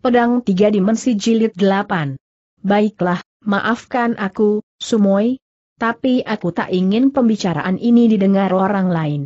Pedang Tiga Dimensi Jilid 8. Baiklah, maafkan aku, Sumoy. Tapi aku tak ingin pembicaraan ini didengar orang lain.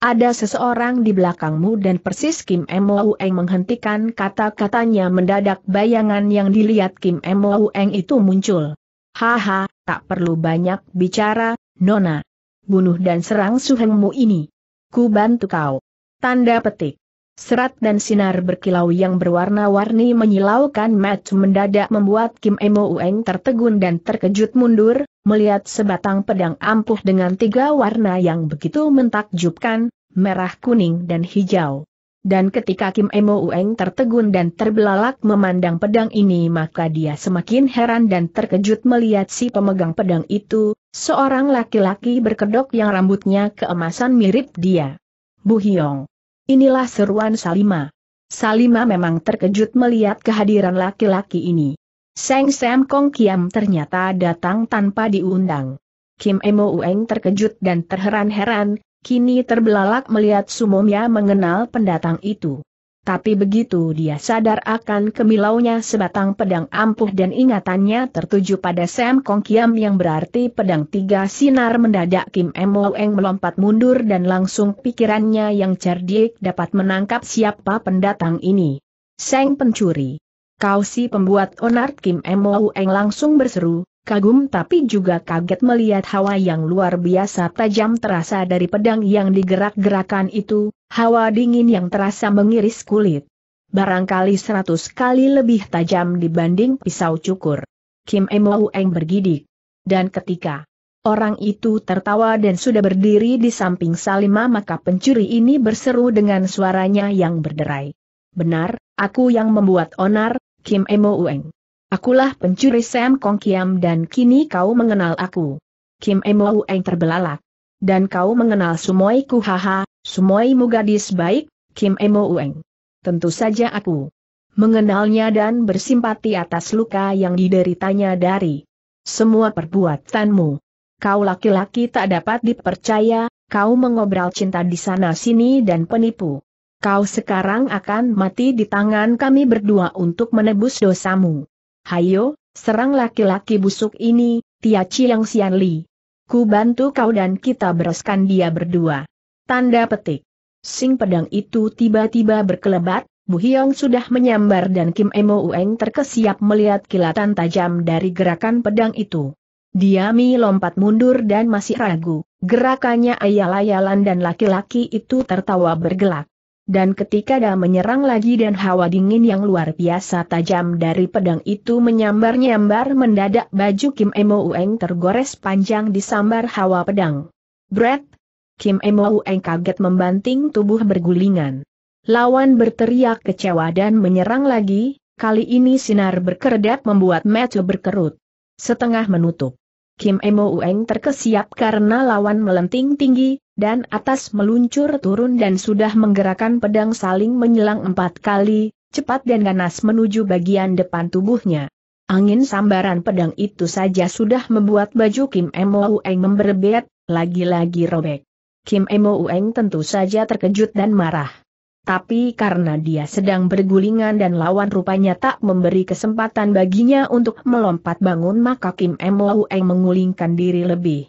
Ada seseorang di belakangmu dan persis Kim Moueng menghentikan kata-katanya mendadak bayangan yang dilihat Kim Moueng itu muncul. Haha, tak perlu banyak bicara, Nona. Bunuh dan serang suhengmu ini. Ku bantu kau. Tanda petik. Serat dan sinar berkilau yang berwarna-warni menyilaukan mata mendadak membuat Kim Moueng tertegun dan terkejut mundur, melihat sebatang pedang ampuh dengan tiga warna yang begitu mentakjubkan, merah, kuning, dan hijau. Dan ketika Kim Moueng tertegun dan terbelalak memandang pedang ini maka dia semakin heran dan terkejut melihat si pemegang pedang itu, seorang laki-laki berkedok yang rambutnya keemasan mirip dia. Bu Hyong. Inilah seruan Salima. Salima memang terkejut melihat kehadiran laki-laki ini. Seng Sam Kong Kiam ternyata datang tanpa diundang. Kim Moueng terkejut dan terheran-heran, kini terbelalak melihat Sumomya mengenal pendatang itu. Tapi begitu dia sadar akan kemilaunya sebatang pedang ampuh dan ingatannya tertuju pada Sam Kong Kiam yang berarti pedang tiga sinar mendadak Kim Moueng melompat mundur dan langsung pikirannya yang cerdik dapat menangkap siapa pendatang ini. Seng pencuri. Kau si pembuat onar, Kim Moueng langsung berseru, kagum tapi juga kaget melihat hawa yang luar biasa tajam terasa dari pedang yang digerak-gerakan itu. Hawa dingin yang terasa mengiris kulit. Barangkali 100 kali lebih tajam dibanding pisau cukur. Kim Moueng bergidik. Dan ketika orang itu tertawa dan sudah berdiri di samping Salima maka pencuri ini berseru dengan suaranya yang berderai. Benar, aku yang membuat onar, Kim Moueng. Akulah pencuri Sam Kong Kiam dan kini kau mengenal aku. Kim Moueng terbelalak. Dan kau mengenal Sumoiku, haha. Sumoimu gadis baik, Kim Moueng. Tentu saja aku mengenalnya dan bersimpati atas luka yang dideritanya dari semua perbuatanmu. Kau laki-laki tak dapat dipercaya, kau mengobral cinta di sana-sini dan penipu. Kau sekarang akan mati di tangan kami berdua untuk menebus dosamu. Hayo, serang laki-laki busuk ini, Tia Chiang Sian Li. Ku bantu kau dan kita bereskan dia berdua. Tanda petik. Sing pedang itu tiba-tiba berkelebat, Bu Hyong sudah menyambar dan Kim Moueng terkesiap melihat kilatan tajam dari gerakan pedang itu. Diami lompat mundur dan masih ragu, gerakannya ayal-ayalan dan laki-laki itu tertawa bergelak. Dan ketika dia menyerang lagi dan hawa dingin yang luar biasa tajam dari pedang itu menyambar-nyambar mendadak baju Kim Moueng tergores panjang disambar hawa pedang. Bret! Kim Moueng kaget membanting tubuh bergulingan. Lawan berteriak kecewa dan menyerang lagi, kali ini sinar berkedap membuat mata berkerut. Setengah menutup. Kim Moueng terkesiap karena lawan melenting tinggi, dan atas meluncur turun dan sudah menggerakkan pedang saling menyelang 4 kali, cepat dan ganas menuju bagian depan tubuhnya. Angin sambaran pedang itu saja sudah membuat baju Kim Moueng memberebet, lagi-lagi robek. Kim Moueng tentu saja terkejut dan marah. Tapi karena dia sedang bergulingan dan lawan rupanya tak memberi kesempatan baginya untuk melompat bangun maka Kim Moueng mengulingkan diri lebih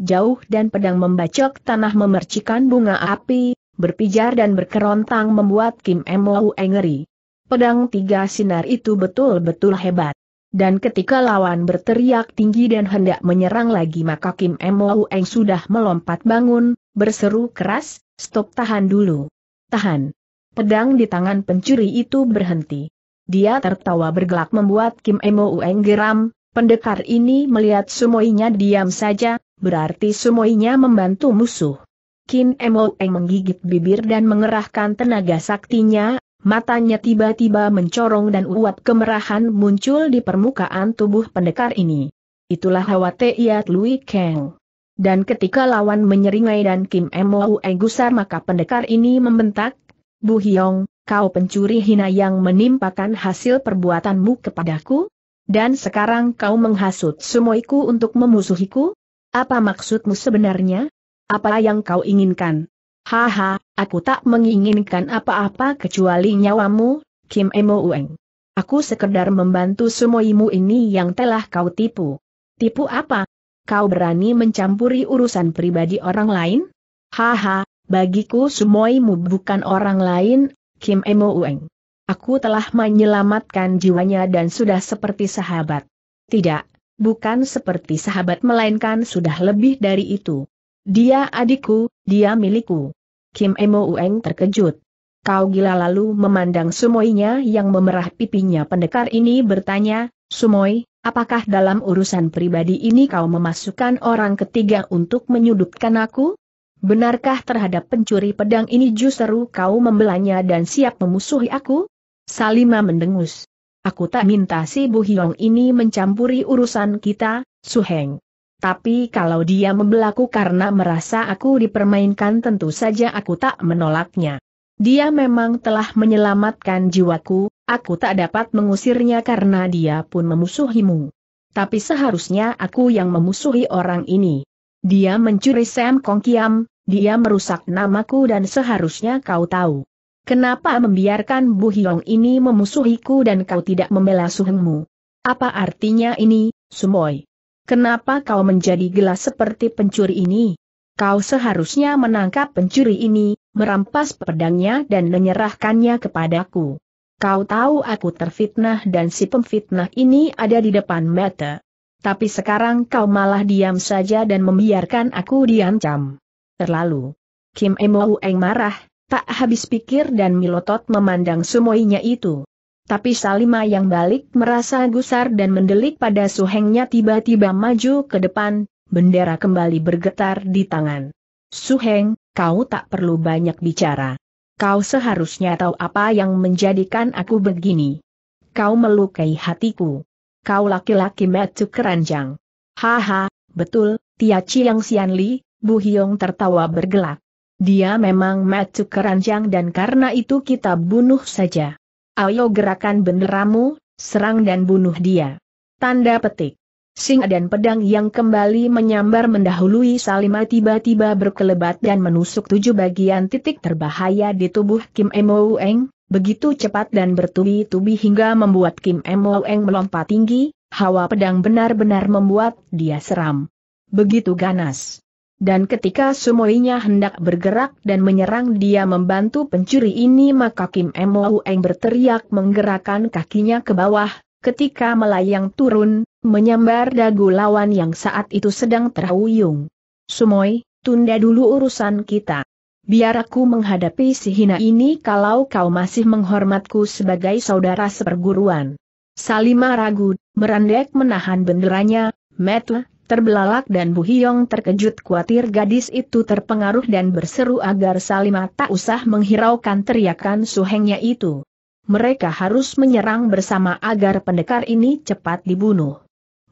jauh dan pedang membacok tanah memercikan bunga api, berpijar dan berkerontang membuat Kim Moueng ngeri. Pedang tiga sinar itu betul-betul hebat. Dan ketika lawan berteriak tinggi dan hendak menyerang lagi maka Kim Moueng sudah melompat bangun, berseru keras, stop, tahan dulu. Tahan. Pedang di tangan pencuri itu berhenti. Dia tertawa bergelak membuat Kim Moueng geram, pendekar ini melihat Sumoinya diam saja, berarti Sumoinya membantu musuh. Kim Moueng menggigit bibir dan mengerahkan tenaga saktinya, matanya tiba-tiba mencorong dan uap kemerahan muncul di permukaan tubuh pendekar ini. Itulah hawa Tiat Lui Kang. Dan ketika lawan menyeringai dan Kim Moueng gusar maka pendekar ini membentak, Bu Hyong, kau pencuri hina yang menimpakan hasil perbuatanmu kepadaku? Dan sekarang kau menghasut Sumoiku untuk memusuhiku? Apa maksudmu sebenarnya? Apa yang kau inginkan? Haha, aku tak menginginkan apa-apa kecuali nyawamu, Kim Moueng. Aku sekedar membantu sumoimu ini yang telah kau tipu. Tipu apa? Kau berani mencampuri urusan pribadi orang lain? Haha, bagiku sumoimu bukan orang lain, Kim Emo Ueng. Aku telah menyelamatkan jiwanya dan sudah seperti sahabat. Tidak, bukan seperti sahabat melainkan sudah lebih dari itu. Dia adikku, dia milikku. Kim Emo Ueng terkejut. Kau gila? Lalu memandang sumoinya yang memerah pipinya. Pendekar ini bertanya, Sumoi, apakah dalam urusan pribadi ini kau memasukkan orang ketiga untuk menyudutkan aku? Benarkah terhadap pencuri pedang ini justru kau membelanya dan siap memusuhi aku? Salima mendengus. Aku tak minta si Bu Hiong ini mencampuri urusan kita, Suheng. Tapi kalau dia membelaku karena merasa aku dipermainkan, tentu saja aku tak menolaknya. Dia memang telah menyelamatkan jiwaku, aku tak dapat mengusirnya karena dia pun memusuhimu. Tapi seharusnya aku yang memusuhi orang ini. Dia mencuri Sam Kong Kiam, dia merusak namaku dan seharusnya kau tahu. Kenapa membiarkan Bu Hiong ini memusuhiku dan kau tidak membela Suhengmu? Apa artinya ini, Sumoy? Kenapa kau menjadi gila seperti pencuri ini? Kau seharusnya menangkap pencuri ini, merampas pedangnya dan menyerahkannya kepadaku. Kau tahu aku terfitnah dan si pemfitnah ini ada di depan mata. Tapi sekarang kau malah diam saja dan membiarkan aku diancam. Terlalu. Kim Emo Ueng marah, tak habis pikir dan melotot memandang sumoinya itu. Tapi Salima yang balik merasa gusar dan mendelik pada suhengnya tiba-tiba maju ke depan. Bendera kembali bergetar di tangan. Suheng, kau tak perlu banyak bicara. Kau seharusnya tahu apa yang menjadikan aku begini. Kau melukai hatiku. Kau laki-laki metu keranjang. Haha, betul, Tia Chiang Xianli, Bu Hiong tertawa bergelak. Dia memang metu keranjang dan karena itu kita bunuh saja. Ayo gerakan benderamu, serang dan bunuh dia. Tanda petik. Singa dan pedang yang kembali menyambar mendahului Salima tiba-tiba berkelebat dan menusuk 7 bagian titik terbahaya di tubuh Kim Emo Ueng, begitu cepat dan bertubi-tubi hingga membuat Kim Emo Ueng melompat tinggi. Hawa pedang benar-benar membuat dia seram. Begitu ganas. Dan ketika sumoinya hendak bergerak dan menyerang dia membantu pencuri ini, maka Kim Emo Ueng berteriak menggerakkan kakinya ke bawah. Ketika melayang turun, menyambar dagu lawan yang saat itu sedang terhuyung. Sumoy, tunda dulu urusan kita. Biar aku menghadapi si hina ini kalau kau masih menghormatku sebagai saudara seperguruan. Salima ragu, merendek menahan benderanya, metu, terbelalak dan Bu Hiong terkejut khawatir gadis itu terpengaruh dan berseru agar Salima tak usah menghiraukan teriakan suhengnya itu. Mereka harus menyerang bersama agar pendekar ini cepat dibunuh.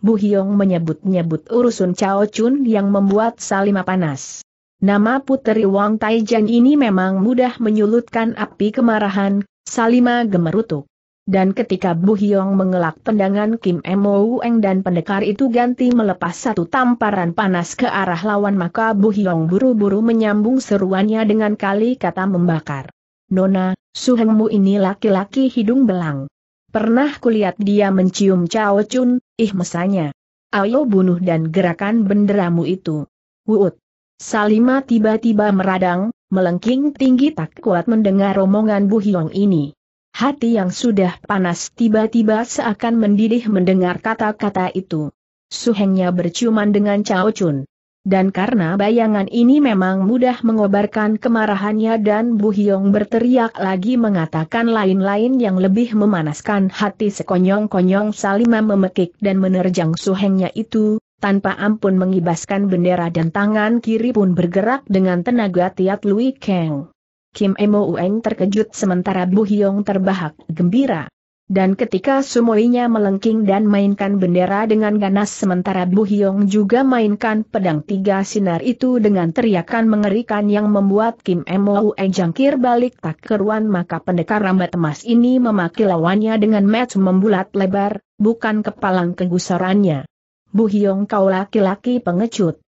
Bu Hiong menyebut-nyebut urusan Cao Chun yang membuat Salima panas. Nama puteri Wang Taijian ini memang mudah menyulutkan api kemarahan, Salima gemerutuk. Dan ketika Bu Hiong mengelak tendangan Kim Emo Ueng dan pendekar itu ganti melepas 1 tamparan panas ke arah lawan, maka Bu Hiong buru-buru menyambung seruannya dengan kali kata membakar. Nona, suhengmu ini laki-laki hidung belang. Pernah kulihat dia mencium Cao Chun, ih mesanya. Ayo bunuh dan gerakan benderamu itu. Wuut. Salima tiba-tiba meradang, melengking tinggi tak kuat mendengar omongan Bu Hiong ini. Hati yang sudah panas tiba-tiba seakan mendidih mendengar kata-kata itu. Suhengnya berciuman dengan Cao Chun. Dan karena bayangan ini memang mudah mengobarkan kemarahannya dan Bu Hiong berteriak lagi mengatakan lain-lain yang lebih memanaskan hati sekonyong-konyong Salima memekik dan menerjang suhengnya itu, tanpa ampun mengibaskan bendera dan tangan kiri pun bergerak dengan tenaga Tiat Lui Keng. Kim Emo Ueng terkejut sementara Bu Hiong terbahak gembira. Dan ketika sumoinya melengking dan mainkan bendera dengan ganas sementara Bu Hiong juga mainkan pedang 3 sinar itu dengan teriakan mengerikan yang membuat Kim Emo Ueng jangkir balik tak keruan, maka pendekar rambut emas ini memaki lawannya dengan mata membulat lebar, bukan kepalang kegusarannya. Bu Hiong, kau laki-laki pengecut.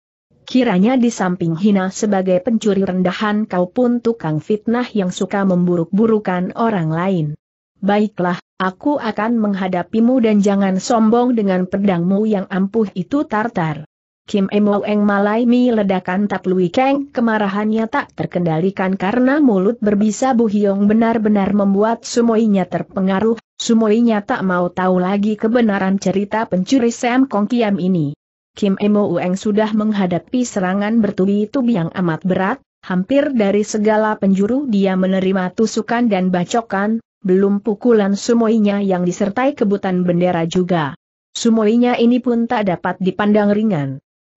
Kiranya di samping hina sebagai pencuri rendahan kau pun tukang fitnah yang suka memburuk-burukan orang lain. Baiklah, aku akan menghadapimu dan jangan sombong dengan pedangmu yang ampuh itu, Tartar. Kim Emoeng Malai Mi ledakan Tap Lui Keng, kemarahannya tak terkendalikan karena mulut berbisa Bu Hiong benar-benar membuat sumoinya terpengaruh. Sumoinya tak mau tahu lagi kebenaran cerita pencuri Sam Kong Kiam ini. Kim Emoeng sudah menghadapi serangan bertubi-tubi yang amat berat. Hampir dari segala penjuru dia menerima tusukan dan bacokan, belum pukulan sumoinya yang disertai kebutan bendera juga. Sumoinya ini pun tak dapat dipandang ringan.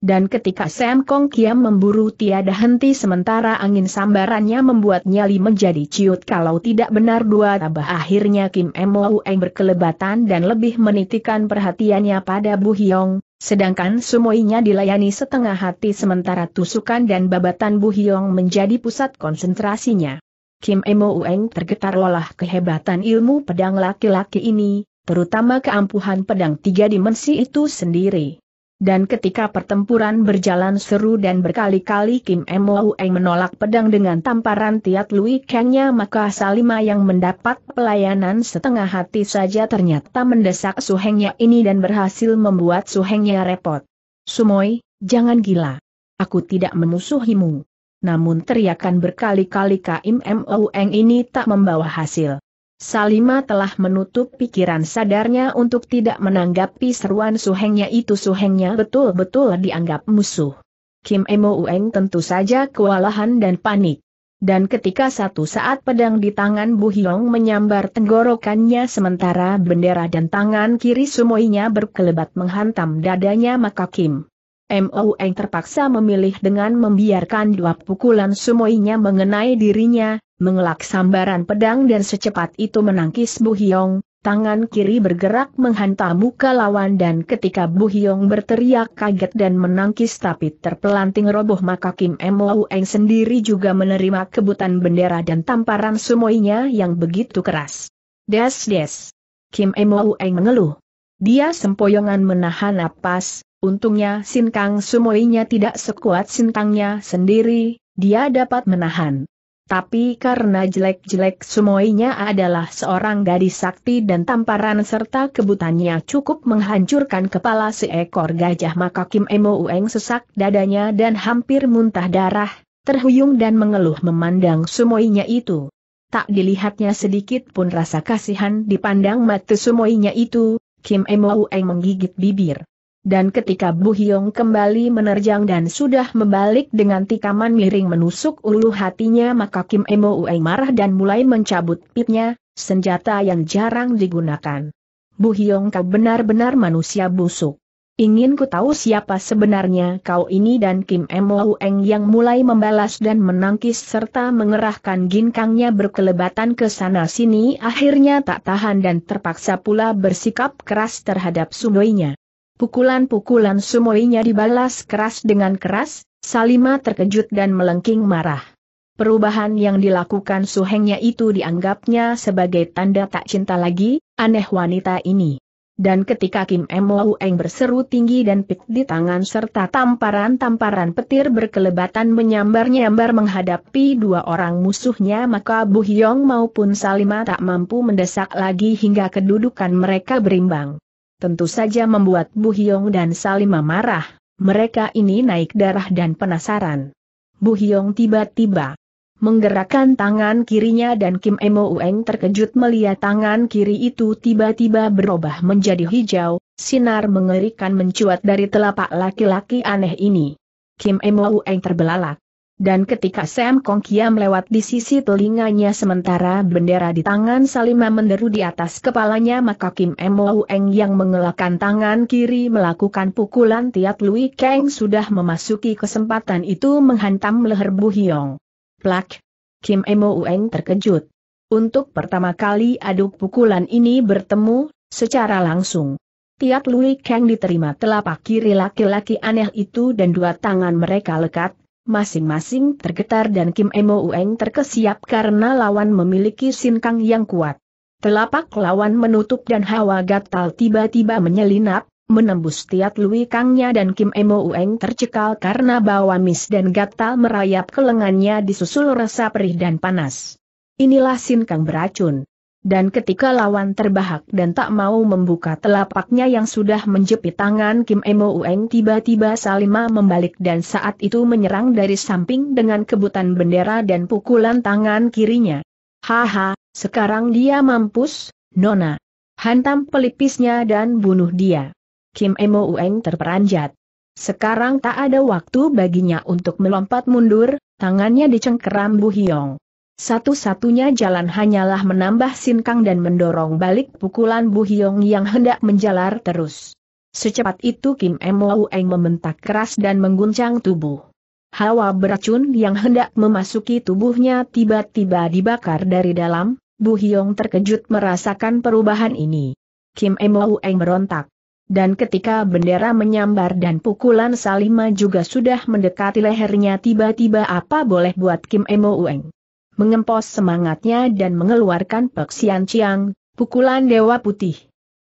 Dan ketika Sam Kong Kiam memburu tiada henti sementara angin sambarannya membuat nyali menjadi ciut kalau tidak benar dua tambah akhirnya Kim Emoeng berkelebatan dan lebih menitikan perhatiannya pada Bu Hiong. Sedangkan sumoinya dilayani setengah hati sementara tusukan dan babatan Bu Hiong menjadi pusat konsentrasinya. Kim Emoeng tergetar oleh kehebatan ilmu pedang laki-laki ini, terutama keampuhan pedang tiga dimensi itu sendiri. Dan ketika pertempuran berjalan seru dan berkali-kali Kim Emoeng menolak pedang dengan tamparan Tiat Lui Kengnya maka Salima yang mendapat pelayanan setengah hati saja ternyata mendesak suhengnya ini dan berhasil membuat suhengnya repot. Sumoi, jangan gila. Aku tidak memusuhimu. Namun teriakan berkali-kali Kim Emoeng ini tak membawa hasil. Salima telah menutup pikiran sadarnya untuk tidak menanggapi seruan suhengnya itu. Suhengnya betul-betul dianggap musuh. Kim Emoeng tentu saja kewalahan dan panik. Dan ketika satu saat pedang di tangan Bu Hiong menyambar tenggorokannya sementara bendera dan tangan kiri sumoinya berkelebat menghantam dadanya maka Kim Emoeng terpaksa memilih dengan membiarkan dua pukulan sumoinya mengenai dirinya. Mengelak sambaran pedang dan secepat itu menangkis Bu Hiong, tangan kiri bergerak menghantam muka lawan dan ketika Bu Hiong berteriak kaget dan menangkis tapi terpelanting roboh maka Kim Emoeng sendiri juga menerima kebutan bendera dan tamparan sumoinya yang begitu keras. Des-des. Kim Emoeng mengeluh. Dia sempoyongan menahan napas, untungnya sinkang sumoinya tidak sekuat sinkangnya sendiri, dia dapat menahan. Tapi karena jelek-jelek sumoinya adalah seorang gadis sakti dan tamparan serta kebutannya cukup menghancurkan kepala seekor gajah maka Kim Emoeng sesak dadanya dan hampir muntah darah, terhuyung dan mengeluh memandang sumoinya itu. Tak dilihatnya sedikit pun rasa kasihan dipandang mata sumoinya itu, Kim Emoeng menggigit bibir. Dan ketika Bu Hiong kembali menerjang dan sudah membalik dengan tikaman miring menusuk ulu hatinya maka Kim Emoeng marah dan mulai mencabut pipnya, senjata yang jarang digunakan. Bu Hiong kau benar-benar manusia busuk. Ingin ku tahu siapa sebenarnya kau ini dan Kim Emoeng yang mulai membalas dan menangkis serta mengerahkan ginkangnya berkelebatan ke sana sini akhirnya tak tahan dan terpaksa pula bersikap keras terhadap sumoinya. Pukulan-pukulan sumoinya dibalas keras dengan keras, Salima terkejut dan melengking marah. Perubahan yang dilakukan suhengnya itu dianggapnya sebagai tanda tak cinta lagi, aneh wanita ini. Dan ketika Kim Emoeng berseru tinggi dan pik di tangan serta tamparan-tamparan petir berkelebatan menyambar-nyambar menghadapi dua orang musuhnya maka Bu Hiong maupun Salima tak mampu mendesak lagi hingga kedudukan mereka berimbang. Tentu saja membuat Bu Hiong dan Salima marah, mereka ini naik darah dan penasaran. Bu Hiong tiba-tiba menggerakkan tangan kirinya dan Kim Emoeng terkejut melihat tangan kiri itu tiba-tiba berubah menjadi hijau, sinar mengerikan mencuat dari telapak laki-laki aneh ini. Kim Emoeng terbelalak. Dan ketika Sam Kong Kiam lewat di sisi telinganya sementara bendera di tangan Salima menderu di atas kepalanya maka Kim Emoeng yang mengelakkan tangan kiri melakukan pukulan Tiat Lui Keng sudah memasuki kesempatan itu menghantam leher Bu Hiong. Plak! Kim Emoeng terkejut. Untuk pertama kali adu pukulan ini bertemu secara langsung. Tiat Lui Keng diterima telapak kiri laki-laki aneh itu dan dua tangan mereka lekat. Masing-masing tergetar dan Kim Emoeng terkesiap karena lawan memiliki sinkang yang kuat. Telapak lawan menutup dan hawa gatal tiba-tiba menyelinap, menembus Tiat Lui Kengnya dan Kim Emoeng tercekal karena bau amis dan gatal merayap ke lengannya disusul rasa perih dan panas. Inilah sinkang beracun. Dan ketika lawan terbahak dan tak mau membuka telapaknya yang sudah menjepit tangan Kim Emo Ueng, tiba-tiba Salima membalik dan saat itu menyerang dari samping dengan kebutan bendera dan pukulan tangan kirinya. Haha, sekarang dia mampus, Nona. Hantam pelipisnya dan bunuh dia. Kim Emo Ueng terperanjat. Sekarang tak ada waktu baginya untuk melompat mundur, tangannya dicengkeram Bu Hyong. Satu-satunya jalan hanyalah menambah sinkang dan mendorong balik pukulan Bu Hyong yang hendak menjalar terus. Secepat itu Kim Emo Ueng membentak keras dan mengguncang tubuh. Hawa beracun yang hendak memasuki tubuhnya tiba-tiba dibakar dari dalam. Bu Hyong terkejut merasakan perubahan ini. Kim Emo Ueng merontak. Dan ketika bendera menyambar dan pukulan Salima juga sudah mendekati lehernya, tiba-tiba apa boleh buat Kim Emo Ueng. Mengempos semangatnya dan mengeluarkan peksian ciang, pukulan dewa putih.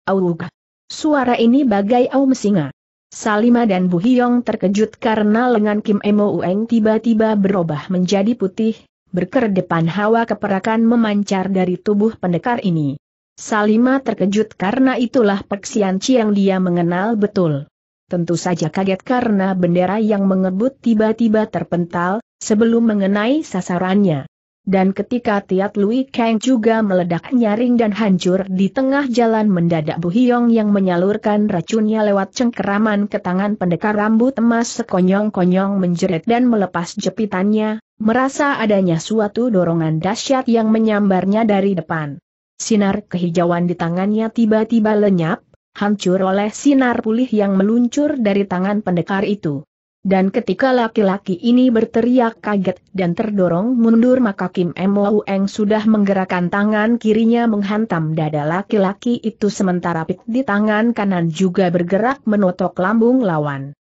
Auga. Suara ini bagai aum singa. Salima dan Bu Hyong terkejut karena lengan Kim Emo Ueng tiba-tiba berubah menjadi putih, berkerdepan hawa keperakan memancar dari tubuh pendekar ini. Salima terkejut karena itulah peksian ciang dia mengenal betul. Tentu saja kaget karena bendera yang mengebut tiba-tiba terpental, sebelum mengenai sasarannya. Dan ketika Tiat Lui Kang juga meledak nyaring dan hancur di tengah jalan, mendadak Bu Hyong yang menyalurkan racunnya lewat cengkeraman ke tangan pendekar rambut emas sekonyong-konyong menjerit dan melepas jepitannya, merasa adanya suatu dorongan dahsyat yang menyambarnya dari depan. Sinar kehijauan di tangannya tiba-tiba lenyap, hancur oleh sinar pulih yang meluncur dari tangan pendekar itu. Dan ketika laki-laki ini berteriak kaget dan terdorong mundur, maka Kim Emo Ueng sudah menggerakkan tangan kirinya menghantam dada laki-laki itu, sementara pit di tangan kanan juga bergerak menotok lambung lawan.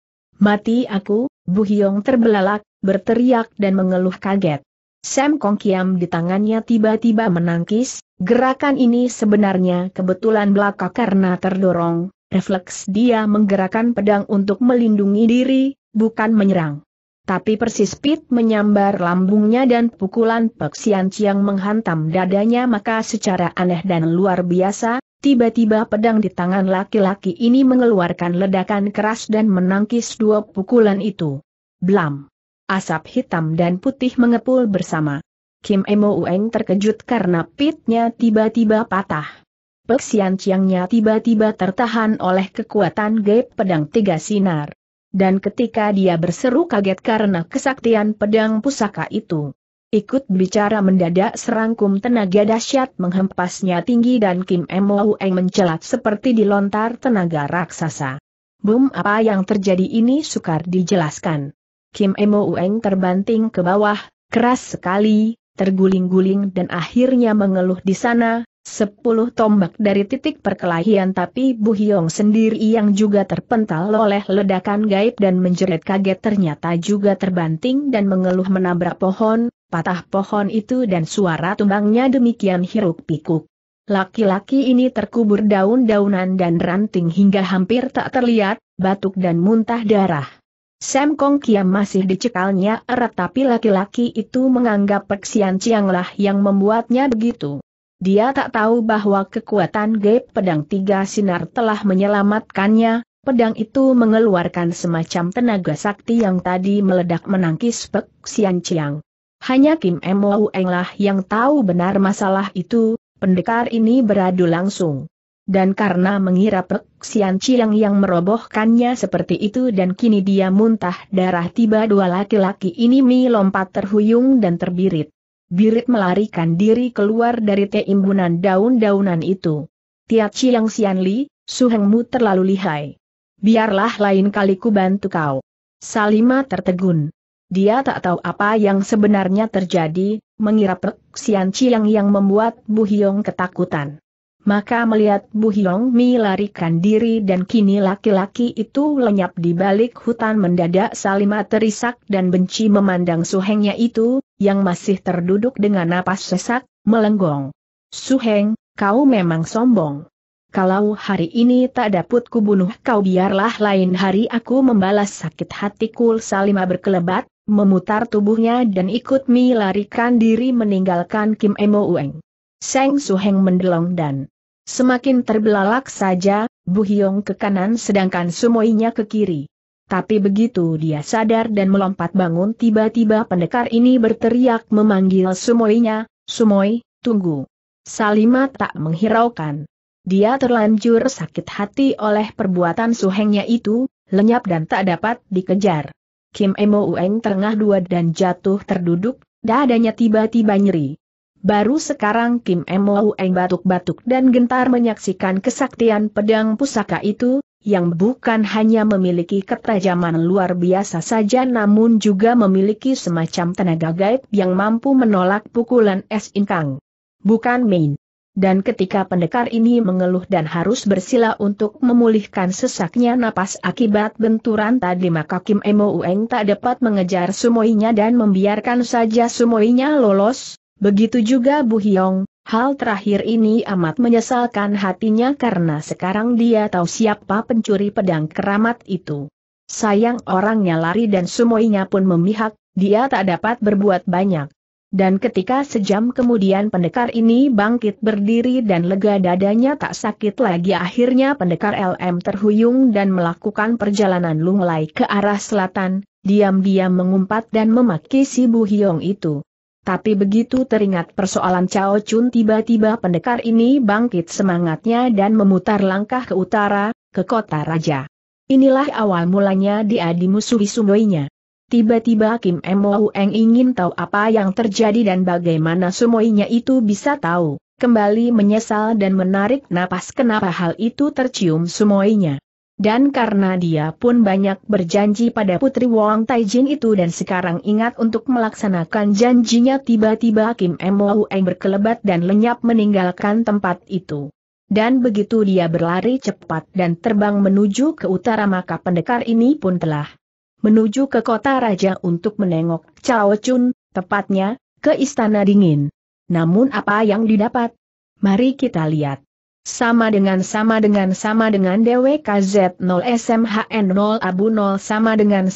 Mati aku, Bu Hyong terbelalak, berteriak dan mengeluh kaget. Sam Kong Kiam di tangannya tiba-tiba menangkis. Gerakan ini sebenarnya kebetulan belaka karena terdorong, refleks dia menggerakkan pedang untuk melindungi diri, bukan menyerang. Tapi persis pit menyambar lambungnya dan pukulan peksian ciang menghantam dadanya, maka secara aneh dan luar biasa, tiba-tiba pedang di tangan laki-laki ini mengeluarkan ledakan keras dan menangkis dua pukulan itu. Blam! Asap hitam dan putih mengepul bersama. Kim Emo Ueng terkejut karena pitnya tiba-tiba patah. Peksian ciangnya tiba-tiba tertahan oleh kekuatan gaib pedang tiga sinar. Dan ketika dia berseru kaget karena kesaktian pedang pusaka itu. Ikut bicara mendadak serangkum tenaga dahsyat menghempasnya tinggi dan Kim Emo Ueng mencelat seperti dilontar tenaga raksasa. Boom, apa yang terjadi ini sukar dijelaskan. Kim Emo Ueng terbanting ke bawah, keras sekali, terguling-guling dan akhirnya mengeluh di sana. 10 tombak dari titik perkelahian, tapi Bu Hyong sendiri yang juga terpental oleh ledakan gaib dan menjerit kaget ternyata juga terbanting dan mengeluh menabrak pohon, patah pohon itu dan suara tumbangnya demikian hiruk pikuk. Laki-laki ini terkubur daun-daunan dan ranting hingga hampir tak terlihat, batuk dan muntah darah. Sam Kong Kiam masih dicekalnya erat, tapi laki-laki itu menganggap peksian cianglah yang membuatnya begitu. Dia tak tahu bahwa kekuatan gaib pedang tiga sinar telah menyelamatkannya. Pedang itu mengeluarkan semacam tenaga sakti yang tadi meledak menangkis peksian ciang. Hanya Kim Emo Ueng lah yang tahu benar masalah itu. Pendekar ini beradu langsung. Dan karena mengira peksian ciang yang merobohkannya seperti itu dan kini dia muntah darah, tiba dua laki-laki ini melompat terhuyung dan terbirit-birit melarikan diri keluar dari timbunan daun-daunan itu. Tiat Ciang Xianli, suhengmu terlalu lihai. Biarlah lain kali ku bantu kau. Salima tertegun. Dia tak tahu apa yang sebenarnya terjadi, mengira peksian ciang yang membuat Bu Hyong ketakutan. Maka melihat Bu Hyong melarikan diri dan kini laki-laki itu lenyap di balik hutan, mendadak Salima terisak dan benci memandang suhengnya itu, yang masih terduduk dengan napas sesak, melenggong. Suheng, kau memang sombong. Kalau hari ini tak dapat kubunuh kau, biarlah lain hari aku membalas sakit hatiku. Salima berkelebat, memutar tubuhnya dan ikut melarikan diri meninggalkan Kim Emo Ueng. Seng Suheng mendelong dan semakin terbelalak saja, Bu Hyong ke kanan sedangkan Sumoinya ke kiri. Tapi begitu dia sadar dan melompat bangun, tiba-tiba pendekar ini berteriak memanggil Sumoinya, "Sumoi, tunggu." Salima tak menghiraukan. Dia terlanjur sakit hati oleh perbuatan Suhengnya itu, lenyap dan tak dapat dikejar. Kim Emo Ueng terengah dua dan jatuh terduduk, dadanya tiba-tiba nyeri. Baru sekarang Kim Emo Ueng batuk-batuk dan gentar menyaksikan kesaktian pedang pusaka itu, yang bukan hanya memiliki ketajaman luar biasa saja namun juga memiliki semacam tenaga gaib yang mampu menolak pukulan es ingkang. Bukan main. Dan ketika pendekar ini mengeluh dan harus bersila untuk memulihkan sesaknya napas akibat benturan tadi, maka Kim Emo Ueng tak dapat mengejar Sumoinya dan membiarkan saja Sumoinya lolos. Begitu juga Bu Hyong. Hal terakhir ini amat menyesalkan hatinya karena sekarang dia tahu siapa pencuri pedang keramat itu. Sayang orangnya lari dan Sumoinya pun memihak, dia tak dapat berbuat banyak. Dan ketika sejam kemudian pendekar ini bangkit berdiri dan lega dadanya tak sakit lagi, akhirnya pendekar LM terhuyung dan melakukan perjalanan lunglai ke arah selatan, diam-diam mengumpat dan memaki si Bu Hyong itu. Tapi begitu teringat persoalan Cao Chun, tiba-tiba pendekar ini bangkit semangatnya dan memutar langkah ke utara, ke kota raja. Inilah awal mulanya dia dimusuhi Sumoinya. Tiba-tiba Kim Emo Ueng ingin tahu apa yang terjadi dan bagaimana Sumoinya itu bisa tahu, kembali menyesal dan menarik napas kenapa hal itu tercium Sumoinya. Dan karena dia pun banyak berjanji pada Putri Wang Taijin itu dan sekarang ingat untuk melaksanakan janjinya, tiba-tiba Kim Emo Ueng berkelebat dan lenyap meninggalkan tempat itu. Dan begitu dia berlari cepat dan terbang menuju ke utara, maka pendekar ini pun telah menuju ke kota raja untuk menengok Cao Chun, tepatnya, ke Istana Dingin. Namun apa yang didapat? Mari kita lihat. Sama dengan DWKZ 0 SMHN 0 Abu 0 sama dengan.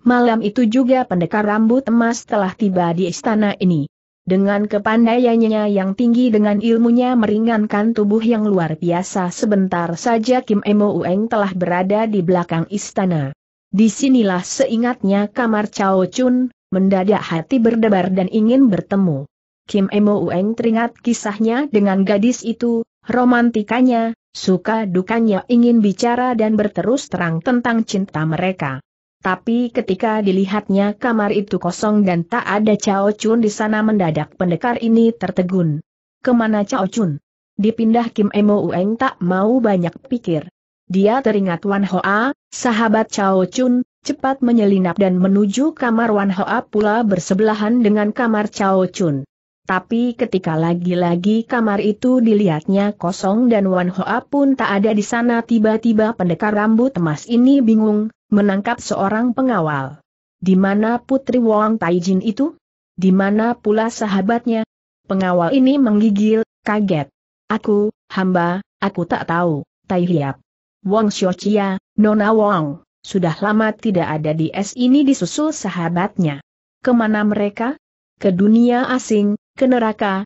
Malam itu juga pendekar rambut emas telah tiba di istana ini. Dengan kepandaiannya yang tinggi dengan ilmunya meringankan tubuh yang luar biasa, sebentar saja Kim Emo Ueng telah berada di belakang istana. Disinilah seingatnya kamar Cao Chun, mendadak hati berdebar dan ingin bertemu. Kim Emo Ueng teringat kisahnya dengan gadis itu, romantikanya, suka dukanya, ingin bicara dan berterus terang tentang cinta mereka. Tapi ketika dilihatnya kamar itu kosong dan tak ada Cao Chun di sana, mendadak pendekar ini tertegun. Kemana Cao Chun? Dipindah? Kim Emo Ueng tak mau banyak pikir. Dia teringat Wan Hoa, sahabat Cao Chun, cepat menyelinap dan menuju kamar Wan Hoa pula bersebelahan dengan kamar Cao Chun. Tapi ketika lagi-lagi kamar itu dilihatnya kosong dan Wan Hoa pun tak ada di sana, tiba-tiba pendekar rambut emas ini bingung, menangkap seorang pengawal. Di mana Putri Wang Taijin itu? Di mana pula sahabatnya? Pengawal ini menggigil, kaget. Aku tak tahu, Tai Hiap. Wang Xiaoqia, Nona Wang, sudah lama tidak ada di es ini, disusul sahabatnya. Kemana mereka? Ke dunia asing. Ke neraka,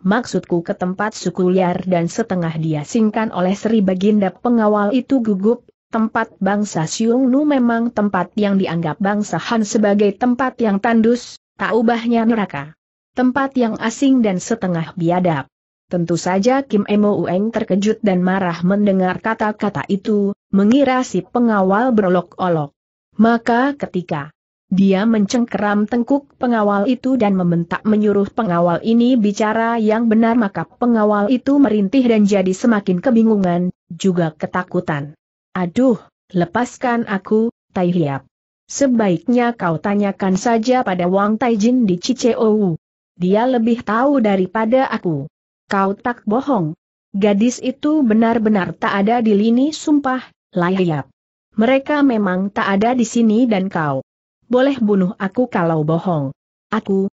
maksudku ke tempat suku liar dan setengah diasingkan oleh Sri Baginda. Pengawal itu gugup, tempat bangsa Xiongnu memang tempat yang dianggap bangsa Han sebagai tempat yang tandus, tak ubahnya neraka. Tempat yang asing dan setengah biadab. Tentu saja Kim Emo Ueng terkejut dan marah mendengar kata-kata itu, mengira si pengawal berolok-olok. Maka ketika dia mencengkeram tengkuk pengawal itu dan membentak menyuruh pengawal ini bicara yang benar, maka pengawal itu merintih dan jadi semakin kebingungan, juga ketakutan. Aduh, lepaskan aku, Tai Hiap. Sebaiknya kau tanyakan saja pada Wang Taijin di Ciceu. Dia lebih tahu daripada aku. Kau tak bohong. Gadis itu benar-benar tak ada di lini sumpah, Tai Hiap. Mereka memang tak ada di sini dan kau boleh bunuh aku kalau bohong. Aku,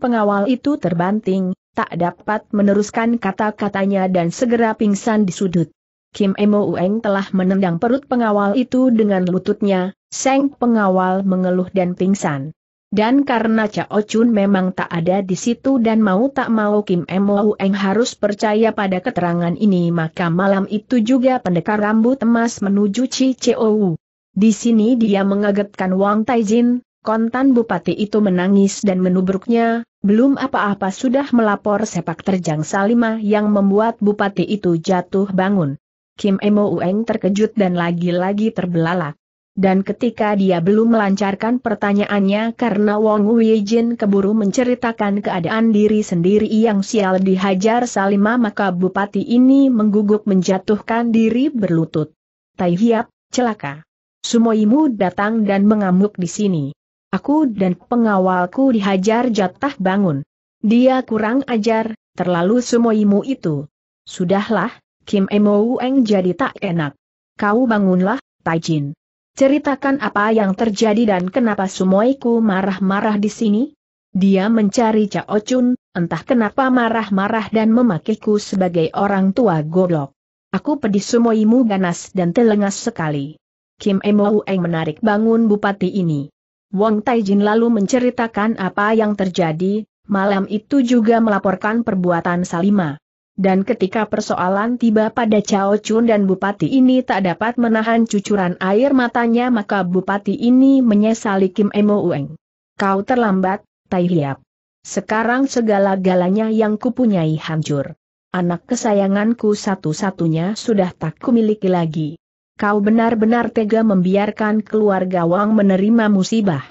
pengawal itu terbanting, tak dapat meneruskan kata-katanya dan segera pingsan di sudut. Kim Emo Ueng telah menendang perut pengawal itu dengan lututnya, sang pengawal mengeluh dan pingsan. Dan karena Cao Chun memang tak ada di situ dan mau tak mau Kim Mo Eng harus percaya pada keterangan ini, maka malam itu juga pendekar rambut emas menuju Cicou. Di sini dia mengagetkan Wang Taijin, kontan bupati itu menangis dan menubruknya, belum apa-apa sudah melapor sepak terjang Salimah yang membuat bupati itu jatuh bangun. Kim Mo Eng terkejut dan lagi-lagi terbelalak. Dan ketika dia belum melancarkan pertanyaannya karena Wang Wijin keburu menceritakan keadaan diri sendiri yang sial dihajar Salimah, maka bupati ini mengguguk menjatuhkan diri berlutut. Tai Hiap, celaka. Sumoimu datang dan mengamuk di sini. Aku dan pengawalku dihajar jatah bangun. Dia kurang ajar, terlalu sumoimu itu. Sudahlah, Kim Mo Eng jadi tak enak. Kau bangunlah, Taijin. Ceritakan apa yang terjadi dan kenapa sumoiku marah-marah di sini? Dia mencari Cao Chun, entah kenapa marah-marah dan memakiku sebagai orang tua goblok. Aku pedih sumoimu ganas dan telengas sekali. Kim Mo Eng menarik bangun bupati ini. Wang Taijin lalu menceritakan apa yang terjadi, malam itu juga melaporkan perbuatan Salimah. Dan ketika persoalan tiba pada Cao Chun dan bupati ini tak dapat menahan cucuran air matanya, maka bupati ini menyesali Kim Mo Eng. Kau terlambat, Tai Hiap. Sekarang segala-galanya yang kupunyai hancur. Anak kesayanganku satu-satunya sudah tak kumiliki lagi. Kau benar-benar tega membiarkan keluarga Wang menerima musibah.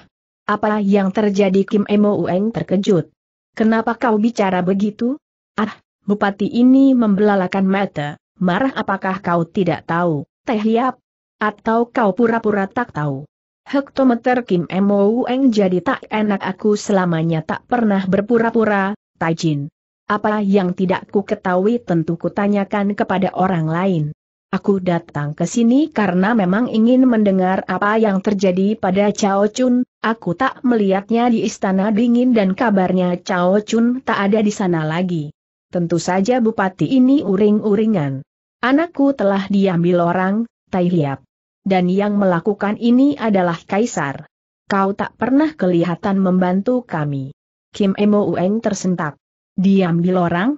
Apa yang terjadi? Kim Mo Eng terkejut. Kenapa kau bicara begitu? Ah! Bupati ini membelalakan mata, marah. Apakah kau tidak tahu, Tai Hiap? Atau kau pura-pura tak tahu? Hektometer Kim Mo Eng jadi tak enak. Aku selamanya tak pernah berpura-pura, Taijin. Apa yang tidak ku ketahui tentu kutanyakan kepada orang lain. Aku datang ke sini karena memang ingin mendengar apa yang terjadi pada Cao Chun. Aku tak melihatnya di istana dingin dan kabarnya Cao Chun tak ada di sana lagi. Tentu saja bupati ini uring-uringan. Anakku telah diambil orang, Tai Hiap. Dan yang melakukan ini adalah kaisar. Kau tak pernah kelihatan membantu kami. Kim Mo Eng tersentak. Diambil orang?